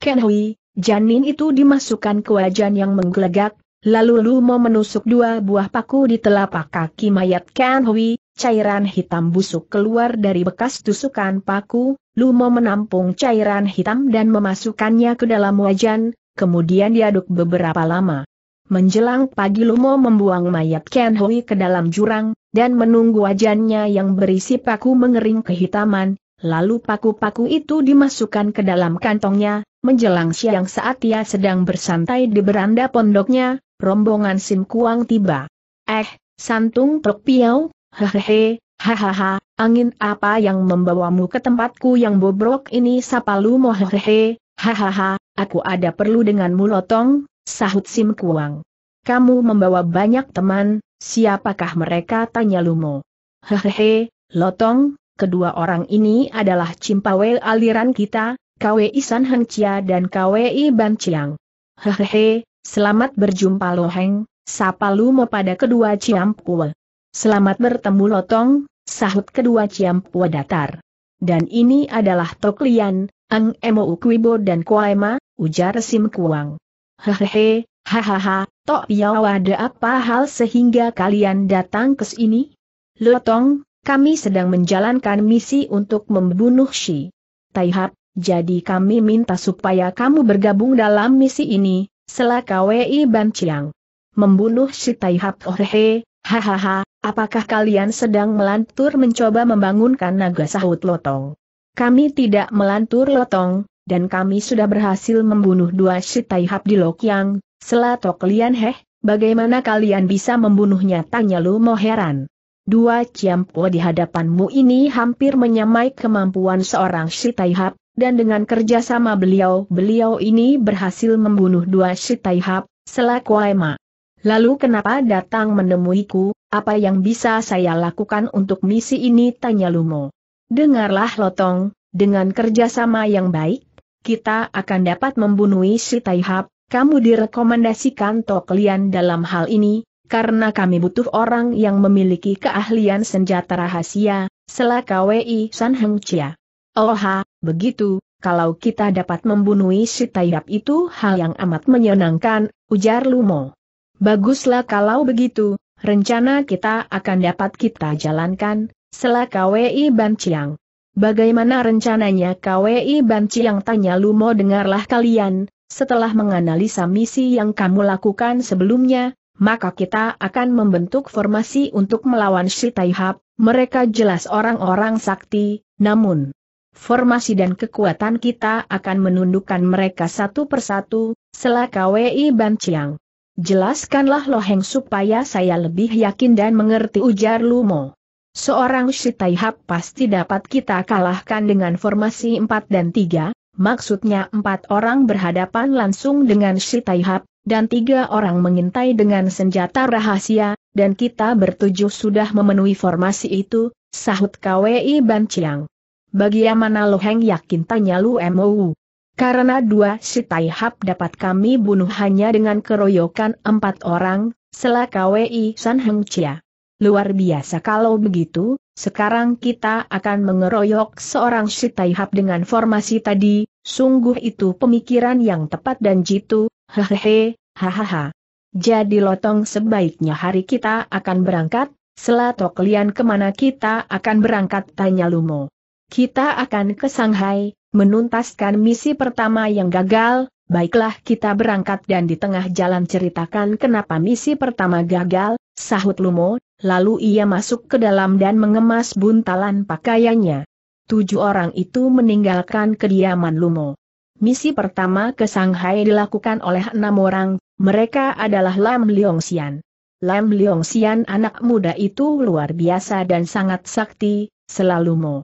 Ken Hui. Janin itu dimasukkan ke wajan yang menggelegak. Lalu Lu Mo menusuk 2 buah paku di telapak kaki mayat Ken Hui. Cairan hitam busuk keluar dari bekas tusukan paku. Lu Mo menampung cairan hitam dan memasukkannya ke dalam wajan, kemudian diaduk beberapa lama. Menjelang pagi Lu Mo membuang mayat Ken Hui ke dalam jurang, dan menunggu wajannya yang berisi paku mengering kehitaman. Lalu paku-paku itu dimasukkan ke dalam kantongnya. Menjelang siang saat ia sedang bersantai di beranda pondoknya, rombongan Sim Kuang tiba. Santung Tok Piau, hehehe, hahaha, angin apa yang membawamu ke tempatku yang bobrok ini, sapa Lu Mo. Hehehe, hahaha, aku ada perlu denganmu Lotong, sahut Sim Kuang. Kamu membawa banyak teman, siapakah mereka, tanya Lu Mo. Hehehe, Lotong, kedua orang ini adalah cimpawe aliran kita, Kwee San Heng Chia dan Kwee Ban Chiang. Hehehe, selamat berjumpa Loheng, sapa Lu Mo pada kedua ciampua. Selamat bertemu Lotong, sahut kedua ciampua datar. Dan ini adalah Tok Lian, Ang Mo Kwi Bo dan Kwai Ma, ujar Sim Kuang. Hehehe, hahaha, Tok Piau, ada apa hal sehingga kalian datang ke sini? Lotong, kami sedang menjalankan misi untuk membunuh Shi Taihap. Jadi kami minta supaya kamu bergabung dalam misi ini, sela Kwee Ban Chiang. Membunuh si Taihap, hehehe, hahaha, apakah kalian sedang melantur mencoba membangunkan naga, sahut Lotong. Kami tidak melantur Lotong, dan kami sudah berhasil membunuh 2 si Taihap di Lokyang, sela Tok Lian. Heh, bagaimana kalian bisa membunuhnya, tanya Lu Mo heran. 2 ciampo di hadapanmu ini hampir menyamai kemampuan seorang si Taihap. Dan dengan kerjasama beliau ini berhasil membunuh 2 si Taihap, sela Kwai Ma. Lalu kenapa datang menemuiku, apa yang bisa saya lakukan untuk misi ini, tanya Lu Mo. Dengarlah Lotong, dengan kerjasama yang baik, kita akan dapat membunuh si Taihap, kamu direkomendasikan Tok Lian dalam hal ini, karena kami butuh orang yang memiliki keahlian senjata rahasia, sela Kwee San Heng Chia. Oha, begitu, kalau kita dapat membunuh si Taihap itu hal yang amat menyenangkan, ujar Lu Mo. Baguslah kalau begitu, rencana kita akan dapat kita jalankan, sela Kwee Ban Chiang. Bagaimana rencananya Kwee Ban Chiang, tanya Lu Mo. Dengarlah kalian. Setelah menganalisa misi yang kamu lakukan sebelumnya, maka kita akan membentuk formasi untuk melawan si Taihap. Mereka jelas orang-orang sakti, namun formasi dan kekuatan kita akan menundukkan mereka satu persatu, sela Kwee Ban Chiang. Jelaskanlah Loheng supaya saya lebih yakin dan mengerti, ujar Lu Mo. Seorang si Taihap pasti dapat kita kalahkan dengan formasi 4 dan 3. Maksudnya 4 orang berhadapan langsung dengan si Taihap, dan 3 orang mengintai dengan senjata rahasia, dan kita bertujuh sudah memenuhi formasi itu, sahut Kwee Ban Chiang. Bagaimana Loheng yakin, tanya Lu Mo. Karena 2 si Taihap dapat kami bunuh hanya dengan keroyokan 4 orang, sela Kwee San Heng Chia. Luar biasa kalau begitu. Sekarang kita akan mengeroyok seorang si Taihap dengan formasi tadi, sungguh itu pemikiran yang tepat dan jitu, hehehe, hahaha. Jadi Lotong, sebaiknya hari kita akan berangkat, sela Tok Lian. Kemana kita akan berangkat, tanya Lu Mo. Kita akan ke Shanghai, menuntaskan misi pertama yang gagal. Baiklah kita berangkat dan di tengah jalan ceritakan kenapa misi pertama gagal, sahut Lu Mo. Lalu ia masuk ke dalam dan mengemas buntalan pakaiannya. 7 orang itu meninggalkan kediaman Lu Mo. Misi pertama ke Shanghai dilakukan oleh 6 orang, mereka adalah Lam Liong Sian. Lam Liong Sian anak muda itu luar biasa dan sangat sakti, selalu Mo.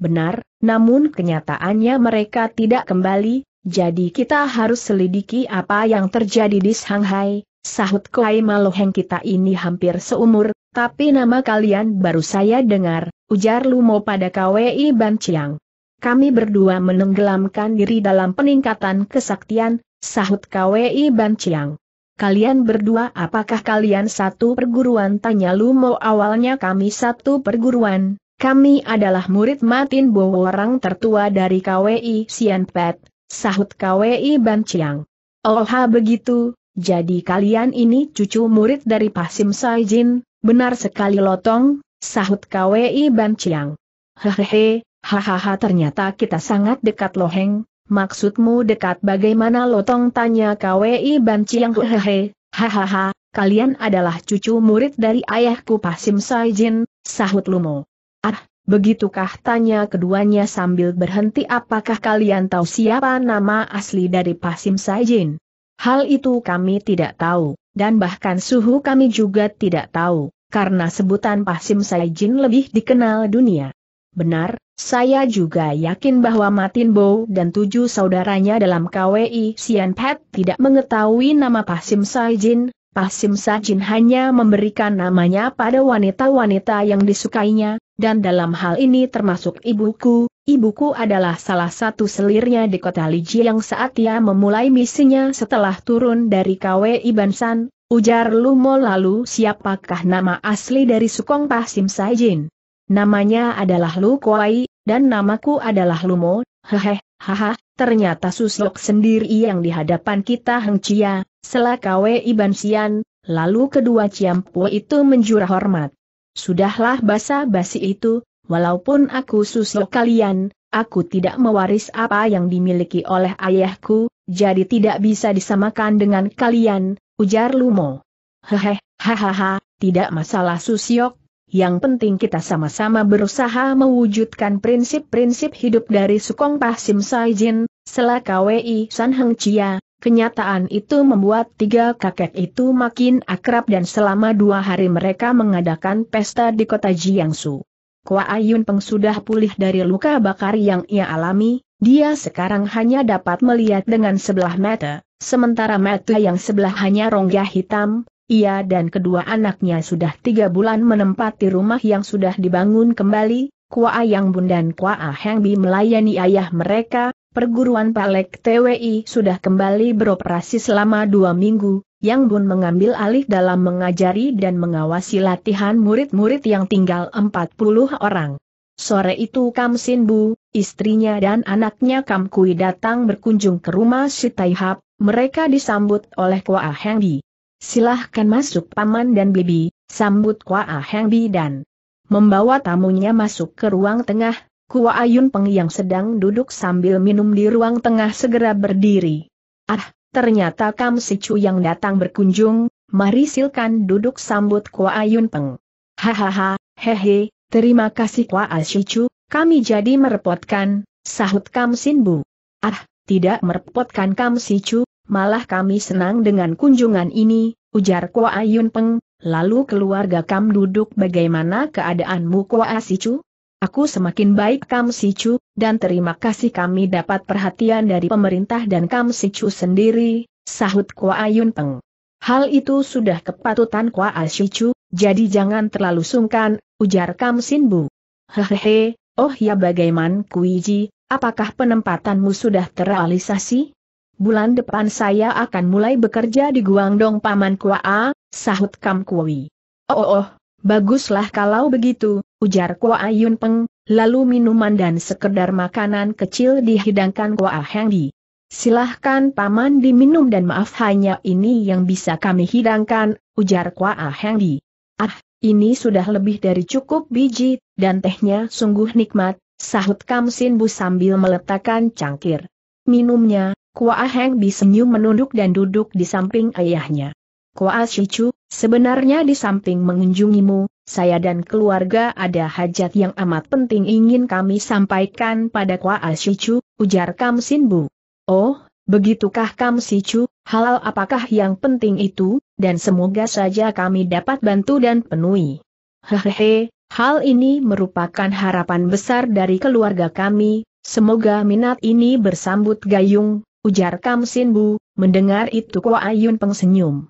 Benar, namun kenyataannya mereka tidak kembali, jadi kita harus selidiki apa yang terjadi di Shanghai, sahut Kwai Ma. Loheng, kita ini hampir seumur, tapi nama kalian baru saya dengar, ujar Lu Mo pada Kwee Ban Chiang. Kami berdua menenggelamkan diri dalam peningkatan kesaktian, sahut Kwee Ban Chiang. Kalian berdua, apakah kalian satu perguruan, tanya Lu Mo. Awalnya kami satu perguruan, kami adalah murid Matin Bo, orang tertua dari Kwee Sian Pet, sahut Kwee Ban Chiang. Oha begitu. Jadi kalian ini cucu murid dari Pah Sim Sai Jin, benar sekali Lotong, sahut Kwee Ban Chiang. Hehehe, hahaha, ternyata kita sangat dekat Loheng. Maksudmu dekat bagaimana Lotong, tanya Kwee Ban Chiang. Hehehe, hahaha, kalian adalah cucu murid dari ayahku Pah Sim Sai Jin, sahut Lu Mo. Ah, begitukah, tanya keduanya sambil berhenti. Apakah kalian tahu siapa nama asli dari Pah Sim Sai Jin? Hal itu kami tidak tahu, dan bahkan suhu kami juga tidak tahu, karena sebutan Pah Sim Sai Jin lebih dikenal dunia. Benar, saya juga yakin bahwa Matin Bo dan 7 saudaranya dalam Kwee Sian Pet tidak mengetahui nama Pah Sim Sai Jin. Pah Sim Sai Jin hanya memberikan namanya pada wanita-wanita yang disukainya, dan dalam hal ini termasuk ibuku. Ibuku adalah salah satu selirnya di kota Liji yang saat ia memulai misinya setelah turun dari Kwee Ban San, ujar Lu Mo. Lalu siapakah nama asli dari sukong Pah Sim Sai Jin? Namanya adalah Lu Kuai, dan namaku adalah Lu Mo. Hehe, haha, ternyata Susok sendiri yang di hadapan kita Heng Chia, sela Kwee Ban Sian. Lalu kedua Ciampu itu menjurah hormat. Sudahlah basa-basi itu. Walaupun aku susuk kalian, aku tidak mewaris apa yang dimiliki oleh ayahku, jadi tidak bisa disamakan dengan kalian, ujar Lu Mo. Hehe, hahaha, tidak masalah susuk, yang penting kita sama-sama berusaha mewujudkan prinsip-prinsip hidup dari sukong Pah Sim Sai Jin, sela Kwee San Heng Chia. Kenyataan itu membuat 3 kakek itu makin akrab dan selama 2 hari mereka mengadakan pesta di kota Jiangsu. Kwa Ayun Peng sudah pulih dari luka bakar yang ia alami, dia sekarang hanya dapat melihat dengan sebelah mata, sementara mata yang sebelah hanya rongga hitam. Ia dan kedua anaknya sudah 3 bulan menempati rumah yang sudah dibangun kembali. Kwa Ayang Bun dan Kwa Ah Hengbi melayani ayah mereka, Perguruan Palek TWI sudah kembali beroperasi selama 2 minggu, Yang Bun mengambil alih dalam mengajari dan mengawasi latihan murid-murid yang tinggal 40 orang. Sore itu Kam Sin Bu, istrinya dan anaknya Kam Kui datang berkunjung ke rumah si Taihap, mereka disambut oleh Kwa Ah Hengbi. "Silahkan masuk paman dan bibi," sambut Kwa Ah Hengbi dan membawa tamunya masuk ke ruang tengah. Kwa Ayun Peng yang sedang duduk sambil minum di ruang tengah segera berdiri. "Ah, ternyata Kam Si Chu yang datang berkunjung, mari silkan duduk," sambut Kwa Ayun Peng. "Hahaha, hehe, terima kasih Kwa Si Chu, kami jadi merepotkan," sahut Kam Sin Bu. "Ah, tidak merepotkan Kam Si Chu, malah kami senang dengan kunjungan ini," ujar Kwa Ayun Peng. "Lalu keluarga Kam duduk, bagaimana keadaanmu Kwa Si Chu?" "Aku semakin baik Kam Si Chu, dan terima kasih kami dapat perhatian dari pemerintah dan Kam Si Chu sendiri," sahut Kwa Ayun Peng. "Hal itu sudah kepatutan Kwa Si Chu, jadi jangan terlalu sungkan," ujar Kam Sin Bu. "Hehehe, oh ya, bagaimana Kuiji, apakah penempatanmu sudah terrealisasi?" "Bulan depan saya akan mulai bekerja di Guangdong paman Kwa A," sahut Kam Kui. Oh, baguslah kalau begitu," ujar Kwa Ayun Peng, lalu minuman dan sekedar makanan kecil dihidangkan Kwa Ah Hengbi. "Silahkan paman diminum dan maaf hanya ini yang bisa kami hidangkan," ujar Kwa Ah Hengbi. "Ah, ini sudah lebih dari cukup biji, dan tehnya sungguh nikmat," sahut Kam Sin Bu sambil meletakkan cangkir minumnya. Kwa Ah Hengbi senyum menunduk dan duduk di samping ayahnya. "Kwa Si Chu, sebenarnya di samping mengunjungimu, saya dan keluarga ada hajat yang amat penting ingin kami sampaikan pada Kwa Si Chu," ujar Kam Sin Bu. "Oh, begitukah Kam Si Chu, hal apakah yang penting itu, dan semoga saja kami dapat bantu dan penuhi." "Hehehe, hal ini merupakan harapan besar dari keluarga kami, semoga minat ini bersambut gayung," ujar Kam Sin Bu. Mendengar itu Kwa Ayun Peng senyum.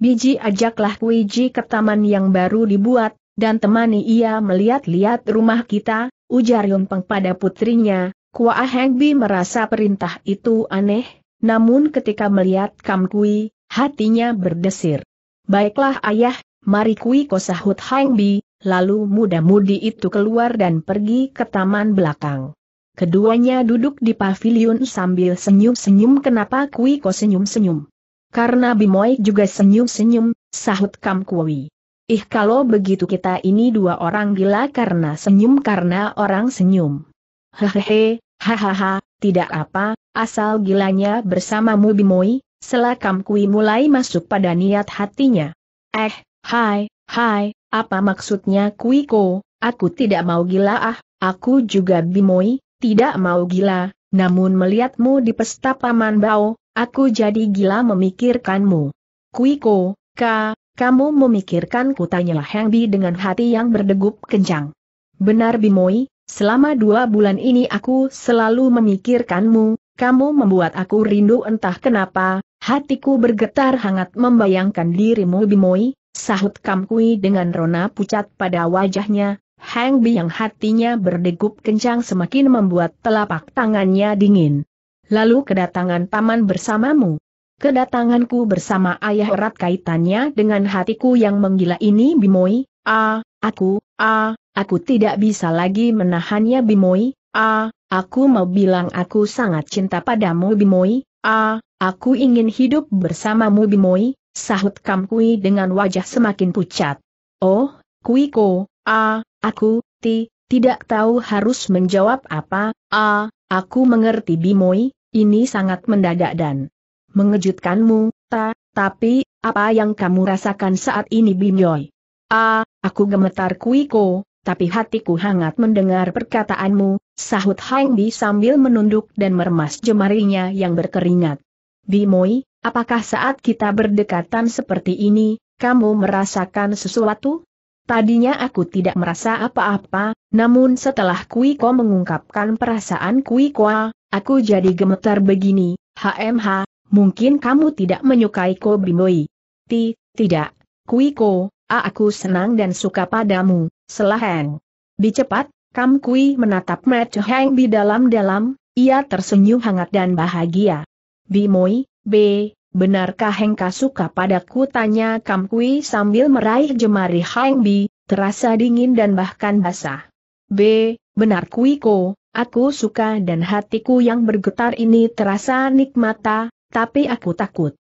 "Biji, ajaklah Kuiji ke taman yang baru dibuat, dan temani ia melihat-lihat rumah kita," ujar Yun Peng pada putrinya. Kwa Ah Hengbi merasa perintah itu aneh, namun ketika melihat Kam Kui, hatinya berdesir. "Baiklah ayah, mari Kui ko, sahut Hengbi, lalu muda-mudi itu keluar dan pergi ke taman belakang. Keduanya duduk di paviliun sambil senyum-senyum. "Kenapa Kui ko senyum-senyum?" "Karena Bimoy juga senyum-senyum," sahut Kam Kui. "Ih, kalau begitu kita ini dua orang gila karena orang senyum." "Hehehe, hahaha, tidak apa, asal gilanya bersamamu Bimoy," setelah Kam Kui mulai masuk pada niat hatinya. Hai, apa maksudnya Kui ko? Aku tidak mau gila. "Ah, aku juga Bimoy, tidak mau gila, namun melihatmu di pesta Paman Bao, aku jadi gila memikirkanmu." "Kui ko, kamu memikirkanku?" tanya Hengbi dengan hati yang berdegup kencang. "Benar Bimoy, selama 2 bulan ini aku selalu memikirkanmu, kamu membuat aku rindu entah kenapa, hatiku bergetar hangat membayangkan dirimu Bimoy," sahut Kam Kui dengan rona pucat pada wajahnya. Hengbi yang hatinya berdegup kencang semakin membuat telapak tangannya dingin. "Lalu kedatangan paman bersamamu." "Kedatanganku bersama ayah erat kaitannya dengan hatiku yang menggila ini Bimoy. Aku tidak bisa lagi menahannya Bimoy. Aku mau bilang aku sangat cinta padamu Bimoy. Aku ingin hidup bersamamu Bimoy," sahut Kam Kui dengan wajah semakin pucat. "Oh, Kui ko, aku tidak tahu harus menjawab apa. Aku mengerti Bimoy. Ini sangat mendadak dan mengejutkanmu, tapi apa yang kamu rasakan saat ini Bimoy?" Aku gemetar Kui ko, tapi hatiku hangat mendengar perkataanmu," sahut Hengbi sambil menunduk dan meremas jemarinya yang berkeringat. "Bimoy, apakah saat kita berdekatan seperti ini, kamu merasakan sesuatu?" "Tadinya aku tidak merasa apa-apa, namun setelah Kui ko mengungkapkan perasaan Kui ko, aku jadi gemetar begini. Mungkin kamu tidak menyukai ko Bimoy." Tidak, Kui ko, aku senang dan suka padamu," selah Hengbi cepat. Kam Kui menatap mata Hengbi dalam-dalam, Ia tersenyum hangat dan bahagia. "Bimoi, benarkah Hengka suka padaku?" tanya Kam Kui sambil meraih jemari Hengbi, terasa dingin dan bahkan basah. Benar Kuiko, aku suka dan hatiku yang bergetar ini terasa nikmata, tapi aku takut.